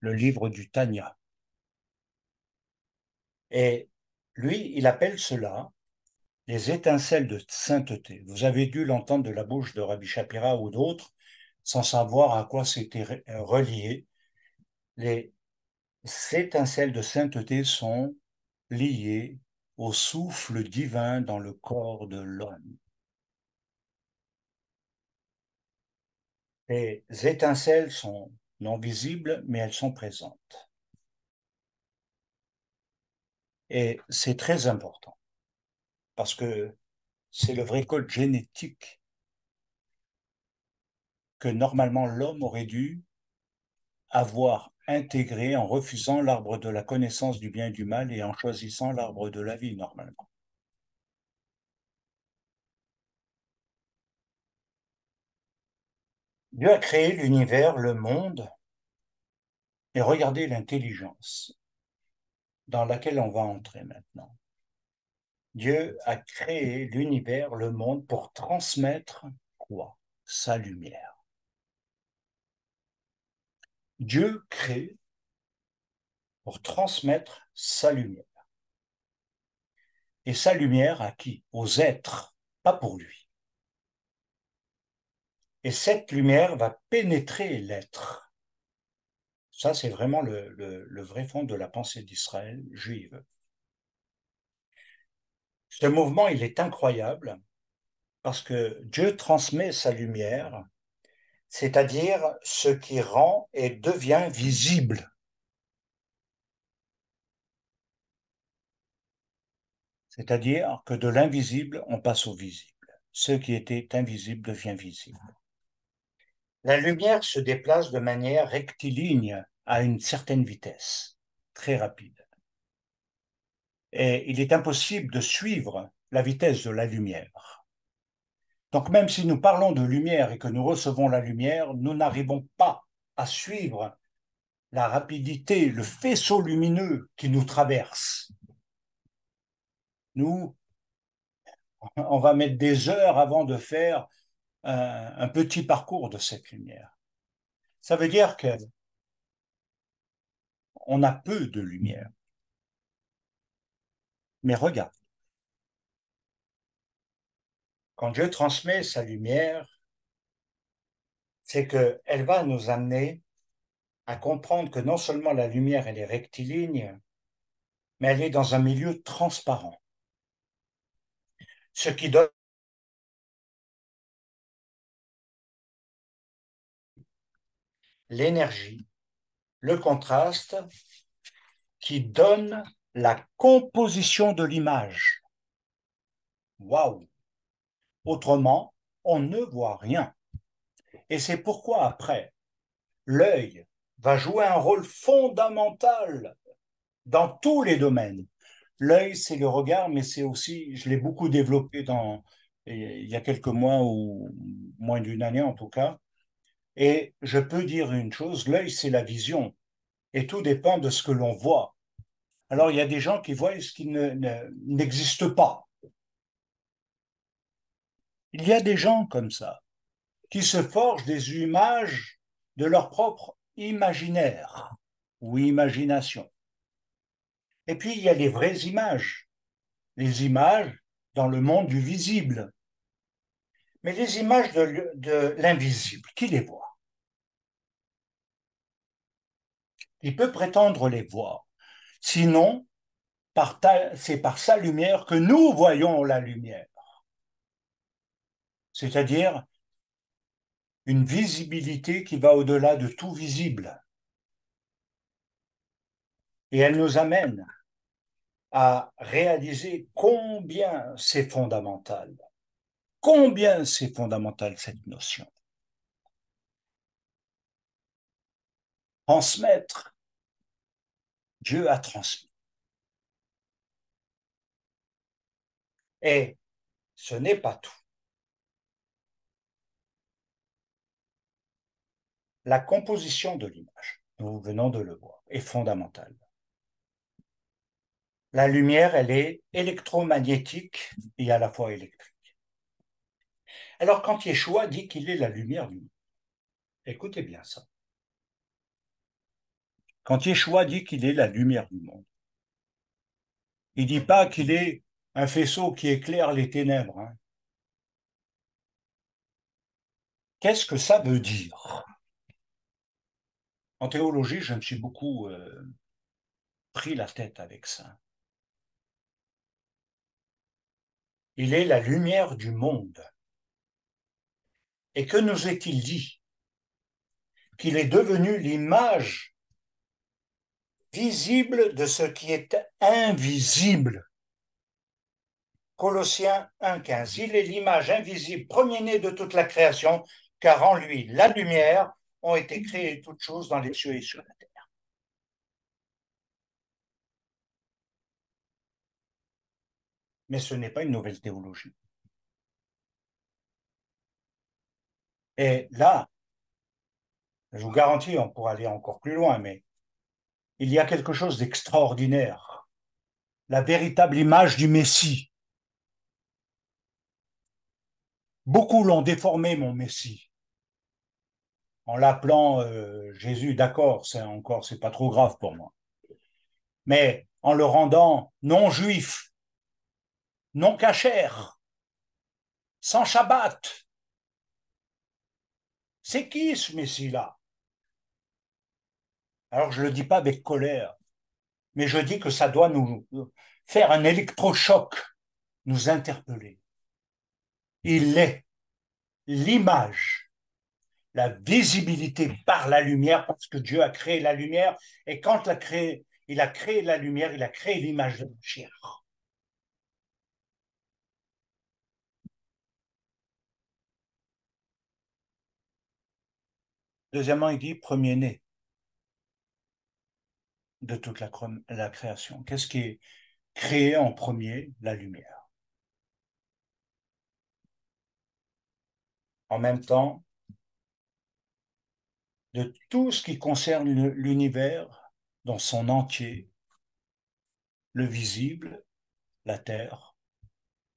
le livre du Tanya. Et lui, il appelle cela les étincelles de sainteté. Vous avez dû l'entendre de la bouche de Rabbi Shapira ou d'autres, sans savoir à quoi c'était relié. Les étincelles de sainteté sont liées au souffle divin dans le corps de l'homme. Les étincelles sont non visibles, mais elles sont présentes. Et c'est très important, parce que c'est le vrai code génétique que normalement l'homme aurait dû avoir intégré en refusant l'arbre de la connaissance du bien et du mal et en choisissant l'arbre de la vie normalement. Dieu a créé l'univers, le monde, et regardez l'intelligence dans laquelle on va entrer maintenant. Dieu a créé l'univers, le monde, pour transmettre quoi? Sa lumière. Dieu crée pour transmettre sa lumière. Et sa lumière à qui? Aux êtres, pas pour lui. Et cette lumière va pénétrer l'être. Ça, c'est vraiment le vrai fond de la pensée d'Israël juive. Ce mouvement, il est incroyable parce que Dieu transmet sa lumière, c'est-à-dire ce qui rend et devient visible. C'est-à-dire que de l'invisible, on passe au visible. Ce qui était invisible devient visible. La lumière se déplace de manière rectiligne à une certaine vitesse, très rapide. Et il est impossible de suivre la vitesse de la lumière. Donc même si nous parlons de lumière et que nous recevons la lumière, nous n'arrivons pas à suivre la rapidité, le faisceau lumineux qui nous traverse. Nous, on va mettre des heures avant de faire un petit parcours de cette lumière. Ça veut dire que on a peu de lumière. Mais regarde, quand Dieu transmet sa lumière, c'est qu'elle va nous amener à comprendre que non seulement la lumière, elle est rectiligne, mais elle est dans un milieu transparent. Ce qui donne l'énergie, le contraste qui donne la composition de l'image. Waouh! Autrement, on ne voit rien. Et c'est pourquoi après, l'œil va jouer un rôle fondamental dans tous les domaines. L'œil, c'est le regard, mais c'est aussi, je l'ai beaucoup développé il y a quelques mois ou moins d'une année en tout cas. Et je peux dire une chose, l'œil, c'est la vision. Et tout dépend de ce que l'on voit. Alors, il y a des gens qui voient ce qui n'existe pas. Il y a des gens comme ça, qui se forgent des images de leur propre imaginaire ou imagination. Et puis il y a les vraies images, les images dans le monde du visible. Mais les images de l'invisible, qui les voit? Il peut prétendre les voir. Sinon, c'est par sa lumière que nous voyons la lumière. C'est-à-dire une visibilité qui va au-delà de tout visible. Et elle nous amène à réaliser combien c'est fondamental. Combien c'est fondamental cette notion. Transmettre, Dieu a transmis. Et ce n'est pas tout. La composition de l'image, nous venons de le voir, est fondamentale. La lumière, elle est électromagnétique et à la fois électrique. Alors, quand Yeshua dit qu'il est la lumière du monde, écoutez bien ça. Quand Yeshua dit qu'il est la lumière du monde, il ne dit pas qu'il est un faisceau qui éclaire les ténèbres. Hein. Qu'est-ce que ça veut dire? En théologie, je me suis beaucoup pris la tête avec ça. Il est la lumière du monde. Et que nous est-il dit? Qu'il est devenu l'image visible de ce qui est invisible. Colossiens 1,15. Il est l'image invisible, premier-né de toute la création, car en lui, la lumière, ont été créées toutes choses dans les cieux et sur la terre. Mais ce n'est pas une nouvelle théologie. Et là, je vous garantis, on pourra aller encore plus loin, mais il y a quelque chose d'extraordinaire. La véritable image du Messie. Beaucoup l'ont déformé, mon Messie. En l'appelant Jésus, d'accord, c'est pas trop grave pour moi. Mais en le rendant non-juif, non-cachère, sans Shabbat. C'est qui ce Messie-là? Alors je ne le dis pas avec colère, mais je dis que ça doit nous faire un électrochoc, nous interpeller. Il est l'image, la visibilité par la lumière, parce que Dieu a créé la lumière, et quand il a créé la lumière, il a créé l'image de Mashiach. Deuxièmement, il dit premier-né de toute la création. Qu'est-ce qui est créé en premier? La lumière. En même temps, de tout ce qui concerne l'univers dans son entier, le visible, la terre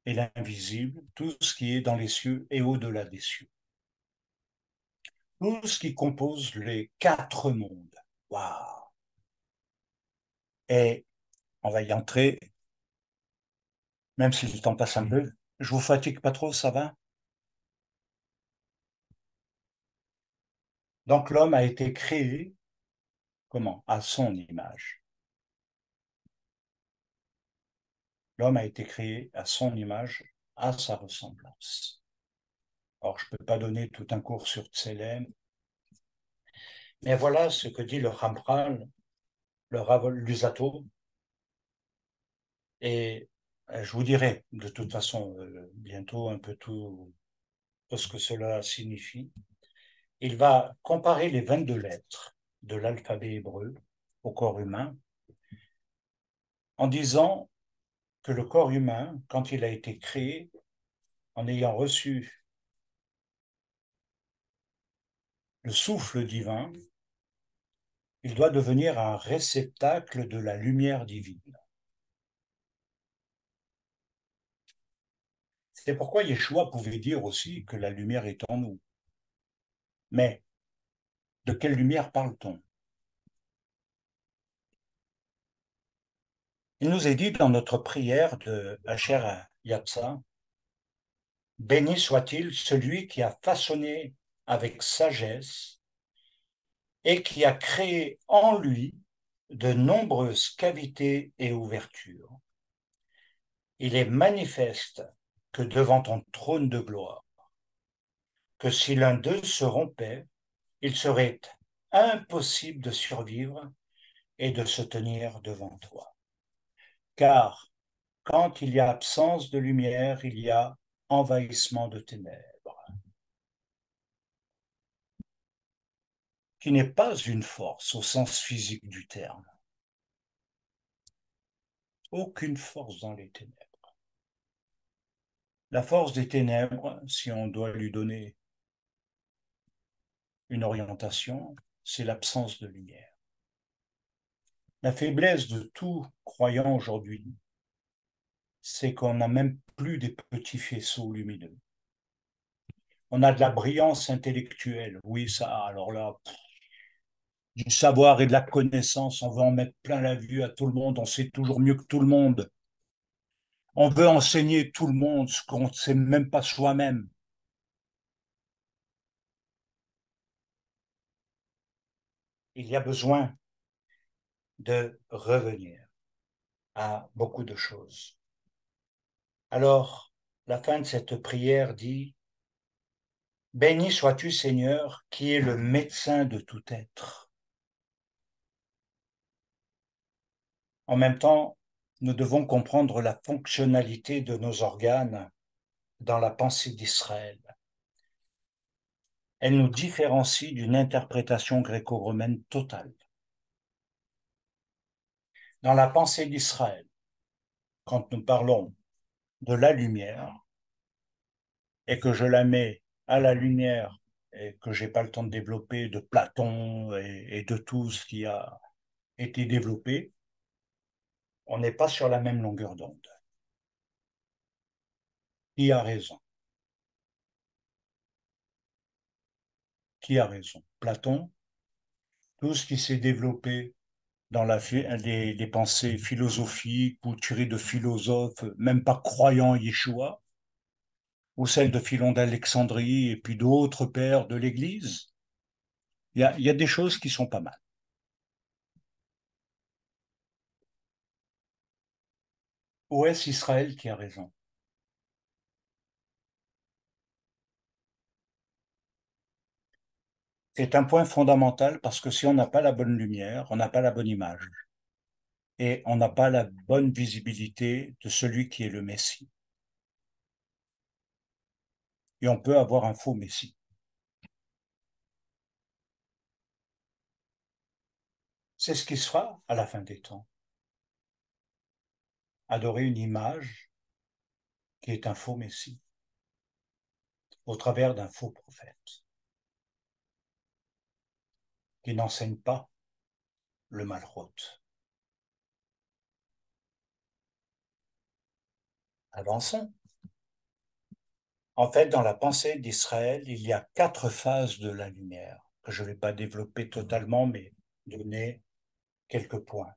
et l'invisible, tout ce qui est dans les cieux et au-delà des cieux. Tout ce qui compose les quatre mondes. Waouh! Et on va y entrer, même si le temps passe un peu. Je vous fatigue pas trop, ça va? Donc l'homme a été créé, comment? À son image. L'homme a été créé à son image, à sa ressemblance. Or, je ne peux pas donner tout un cours sur Tselem, mais voilà ce que dit le Ramchal, le Rav Luzzatto, et je vous dirai de toute façon bientôt un peu tout ce que cela signifie. Il va comparer les 22 lettres de l'alphabet hébreu au corps humain en disant que le corps humain, quand il a été créé, en ayant reçu le souffle divin, il doit devenir un réceptacle de la lumière divine. C'est pourquoi Yeshua pouvait dire aussi que la lumière est en nous. Mais de quelle lumière parle-t-on? Il nous est dit dans notre prière de Asher Yatsa, « Béni soit-il celui qui a façonné avec sagesse et qui a créé en lui de nombreuses cavités et ouvertures. Il est manifeste que devant ton trône de gloire, que si l'un d'eux se rompait, il serait impossible de survivre et de se tenir devant toi. Car quand il y a absence de lumière, il y a envahissement de ténèbres, qui n'est pas une force au sens physique du terme. Aucune force dans les ténèbres. La force des ténèbres, si on doit lui donner une orientation, c'est l'absence de lumière. La faiblesse de tout croyant aujourd'hui, c'est qu'on n'a même plus des petits faisceaux lumineux. On a de la brillance intellectuelle, oui, ça, alors là, du savoir et de la connaissance, on veut en mettre plein la vue à tout le monde, on sait toujours mieux que tout le monde. On veut enseigner tout le monde ce qu'on ne sait même pas soi-même. Il y a besoin de revenir à beaucoup de choses. Alors, la fin de cette prière dit « Béni sois-tu, Seigneur, qui est le médecin de tout être. » En même temps, nous devons comprendre la fonctionnalité de nos organes dans la pensée d'Israël. Elle nous différencie d'une interprétation gréco-romaine totale. Dans la pensée d'Israël, quand nous parlons de la lumière et que je la mets à la lumière et que je n'ai pas le temps de développer de Platon et de tout ce qui a été développé, on n'est pas sur la même longueur d'onde. Qui a raison? Qui a raison? Platon, tout ce qui s'est développé dans les pensées philosophiques ou tirées de philosophes, même pas croyants Yeshua, ou celles de Philon d'Alexandrie et puis d'autres pères de l'Église. Il y a des choses qui sont pas mal. Où est-ce Israël qui a raison? C'est un point fondamental parce que si on n'a pas la bonne lumière, on n'a pas la bonne image et on n'a pas la bonne visibilité de celui qui est le Messie. Et on peut avoir un faux Messie. C'est ce qui se fera à la fin des temps. Adorer une image qui est un faux Messie au travers d'un faux prophète, qui n'enseigne pas le malroute. Avançons. En fait, dans la pensée d'Israël, il y a 4 phases de la lumière, que je ne vais pas développer totalement, mais donner quelques points.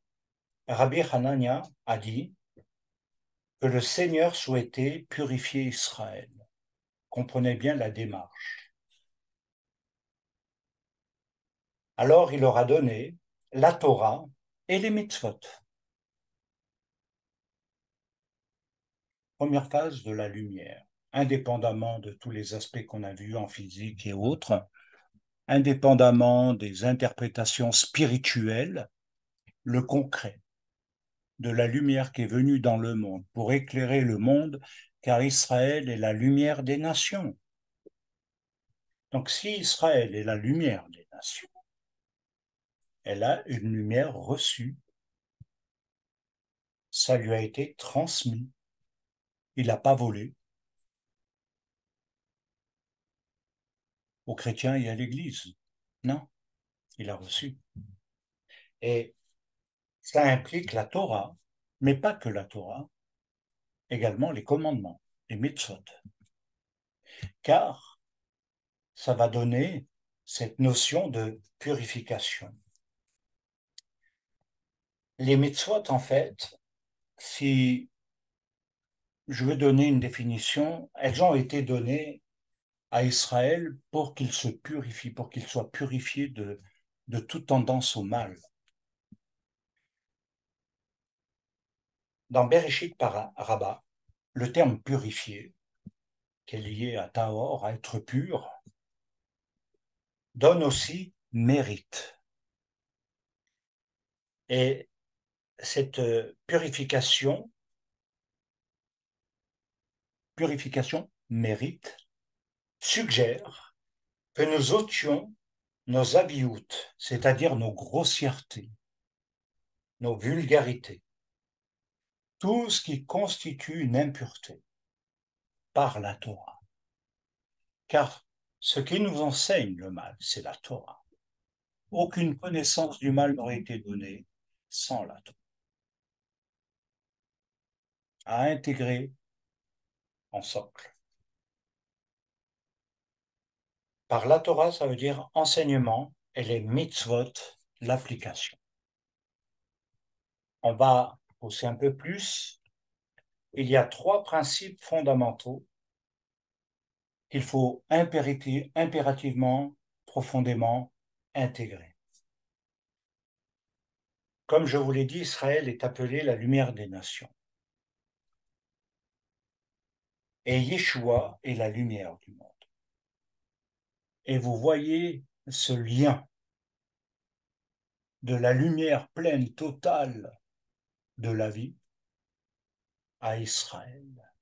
Rabbi Hanania a dit que le Seigneur souhaitait purifier Israël. Comprenez bien la démarche. Alors il leur a donné la Torah et les mitzvot. Première phase de la lumière, indépendamment de tous les aspects qu'on a vus en physique et autres, indépendamment des interprétations spirituelles, le concret de la lumière qui est venue dans le monde pour éclairer le monde, car Israël est la lumière des nations. Donc si Israël est la lumière des nations, elle a une lumière reçue. Ça lui a été transmis. Il n'a pas volé. Aux chrétiens et à l'Église. Non, il a reçu. Et ça implique la Torah, mais pas que la Torah, également les commandements. les mitzvot. Car ça va donner cette notion de purification. Les mitzvot, en fait, si je veux donner une définition, elles ont été données à Israël pour qu'il se purifie, pour qu'il soit purifié de toute tendance au mal. Dans Bereshit Rabba, le terme « purifié », qui est lié à Tahor, à être pur, donne aussi mérite. Et cette purification, mérite, suggère que nous ôtions nos habioutes, c'est-à-dire nos grossièretés, nos vulgarités, tout ce qui constitue une impureté par la Torah. Car ce qui nous enseigne le mal, c'est la Torah. Aucune connaissance du mal n'aurait été donnée sans la Torah. À intégrer en socle. Par la Torah, ça veut dire enseignement, et les mitzvot, l'application. On va pousser un peu plus. Il y a 3 principes fondamentaux qu'il faut impérativement, profondément intégrer. Comme je vous l'ai dit, Israël est appelé la lumière des nations. Et Yeshua est la lumière du monde. Et vous voyez ce lien de la lumière pleine, totale de la vie à Israël.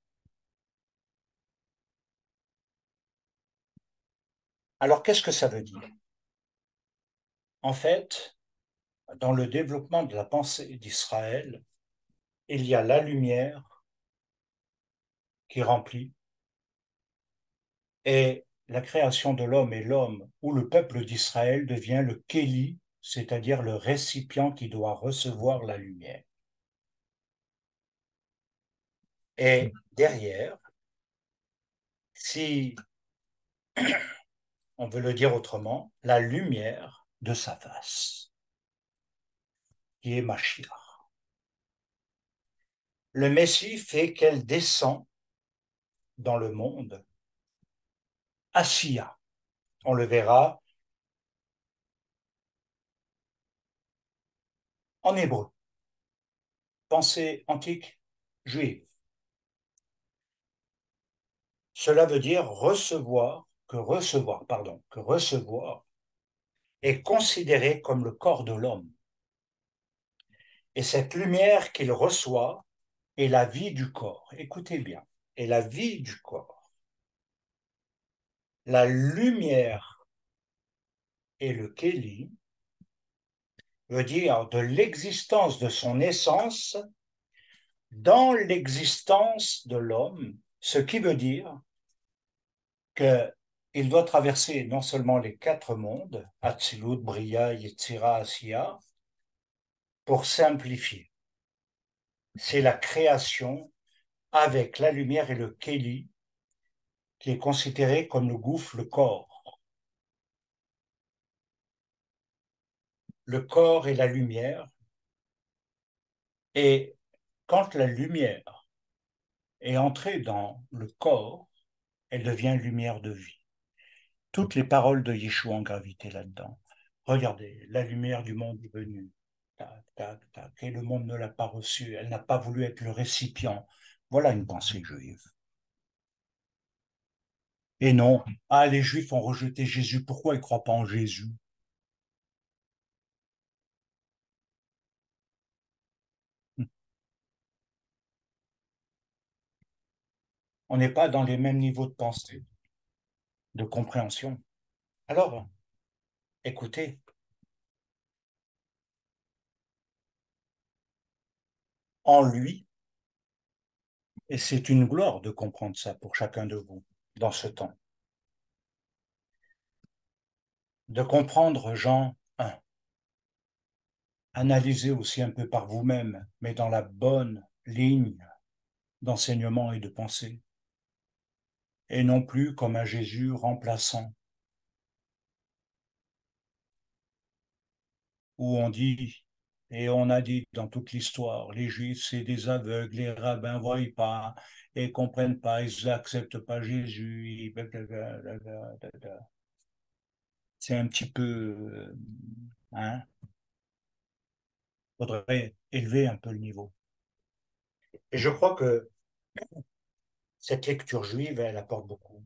Alors, qu'est-ce que ça veut dire? En fait, dans le développement de la pensée d'Israël, il y a la lumière qui remplit et la création de l'homme et l'homme où le peuple d'Israël devient le Kéli, c'est-à-dire le récipient qui doit recevoir la lumière. Et derrière, si on veut le dire autrement, la lumière de sa face, qui est Mashiach. Le Messie fait qu'elle descend dans le monde, Asiya. On le verra en hébreu, pensée antique juive. Cela veut dire que recevoir est considéré comme le corps de l'homme. Et cette lumière qu'il reçoit est la vie du corps. Écoutez bien, est la vie du corps. La lumière et le Kéli veut dire de l'existence de son essence dans l'existence de l'homme, ce qui veut dire qu'il doit traverser non seulement les 4 mondes, Atzilut, Bria, Yetzira, Asiya, pour simplifier. C'est la création avec la lumière et le Kéli, qui est considéré comme le gouffre, le corps. Le corps et la lumière. Et quand la lumière est entrée dans le corps, elle devient lumière de vie. Toutes les paroles de Yeshua ont gravité là-dedans. Regardez, la lumière du monde est venue. Tac, tac, tac. Et le monde ne l'a pas reçue. Elle n'a pas voulu être le récipient. Voilà une pensée juive. Et non, ah, les Juifs ont rejeté Jésus. Pourquoi ils ne croient pas en Jésus? On n'est pas dans les mêmes niveaux de pensée, de compréhension. Alors, écoutez, en lui, et c'est une gloire de comprendre ça pour chacun de vous dans ce temps, de comprendre Jean 1, analysez aussi un peu par vous-même, mais dans la bonne ligne d'enseignement et de pensée. et non plus comme un Jésus remplaçant, où on dit, et on a dit dans toute l'histoire, les Juifs, c'est des aveugles, les rabbins ne voient pas et ne comprennent pas, ils n'acceptent pas Jésus. C'est un petit peu... hein, faudrait élever un peu le niveau. Et je crois que cette lecture juive, elle apporte beaucoup.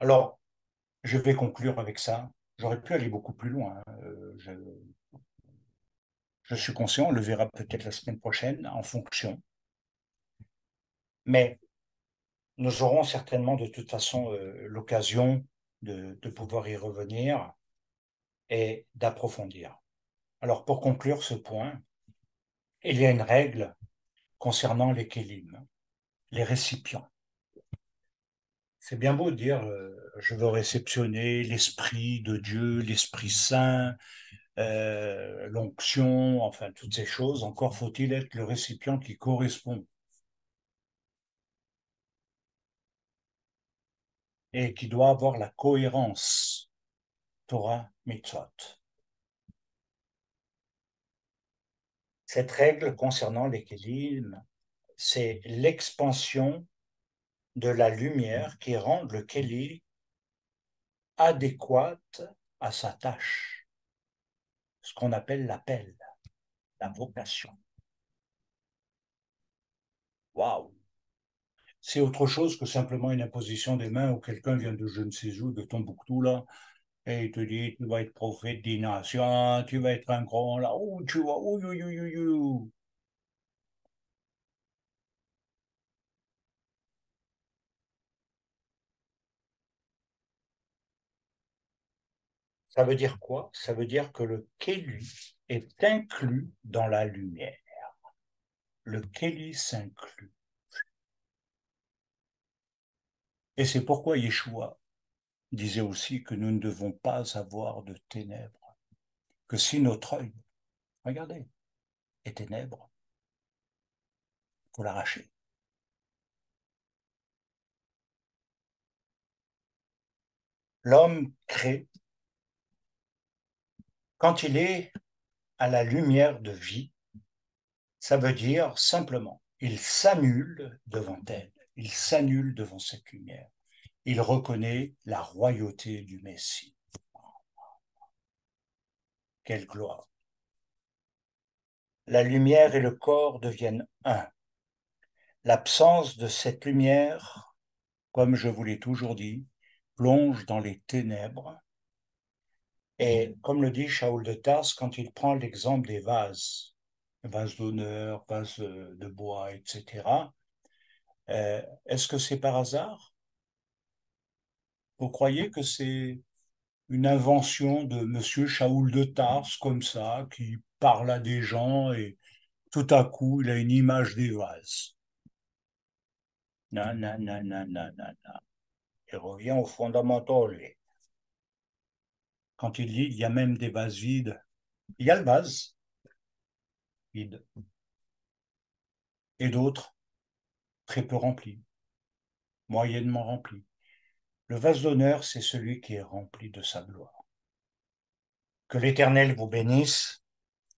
Alors, je vais conclure avec ça. J'aurais pu aller beaucoup plus loin. Je suis conscient, on le verra peut-être la semaine prochaine, en fonction. Mais nous aurons certainement de toute façon l'occasion de pouvoir y revenir et d'approfondir. Alors pour conclure ce point, il y a une règle concernant les kélim, les récipients. C'est bien beau de dire je veux réceptionner l'Esprit de Dieu, l'Esprit Saint, l'onction, enfin toutes ces choses, encore faut-il être le récipient qui correspond et qui doit avoir la cohérence Torah Mitzvot. Cette règle concernant les Kélim, c'est l'expansion de la lumière qui rend le Kéli adéquate à sa tâche. Ce qu'on appelle l'appel, la vocation. Waouh! C'est autre chose que simplement une imposition des mains où quelqu'un vient de je ne sais où, de Tombouctou, là, et il te dit tu vas être prophète des nations, tu vas être un grand, là, oh, tu vois, oh, you, you, you, you. Ça veut dire quoi? Ça veut dire que le Kéli est inclus dans la lumière. Le Kéli s'inclut. Et c'est pourquoi Yeshua disait aussi que nous ne devons pas avoir de ténèbres. Que si notre œil, regardez, est ténèbre, il faut l'arracher. L'homme crée quand il est à la lumière de vie, ça veut dire simplement, il s'annule devant elle, il s'annule devant cette lumière. Il reconnaît la royauté du Messie. Quelle gloire! La lumière et le corps deviennent un. L'absence de cette lumière, comme je vous l'ai toujours dit, plonge dans les ténèbres. Et comme le dit Shaoul de Tarse, quand il prend l'exemple des vases, vases d'honneur, vases de bois, etc., est-ce que c'est par hasard? Vous croyez que c'est une invention de M. Shaoul de Tarse, comme ça, qui parle à des gens et tout à coup, il a une image des vases? Non, non, non, non, non, non, non. Il revient aux fondamentaux, lui. Quand il dit, il y a même des vases vides, il y a le vase vide et d'autres très peu remplis, moyennement remplis. Le vase d'honneur, c'est celui qui est rempli de sa gloire. Que l'Éternel vous bénisse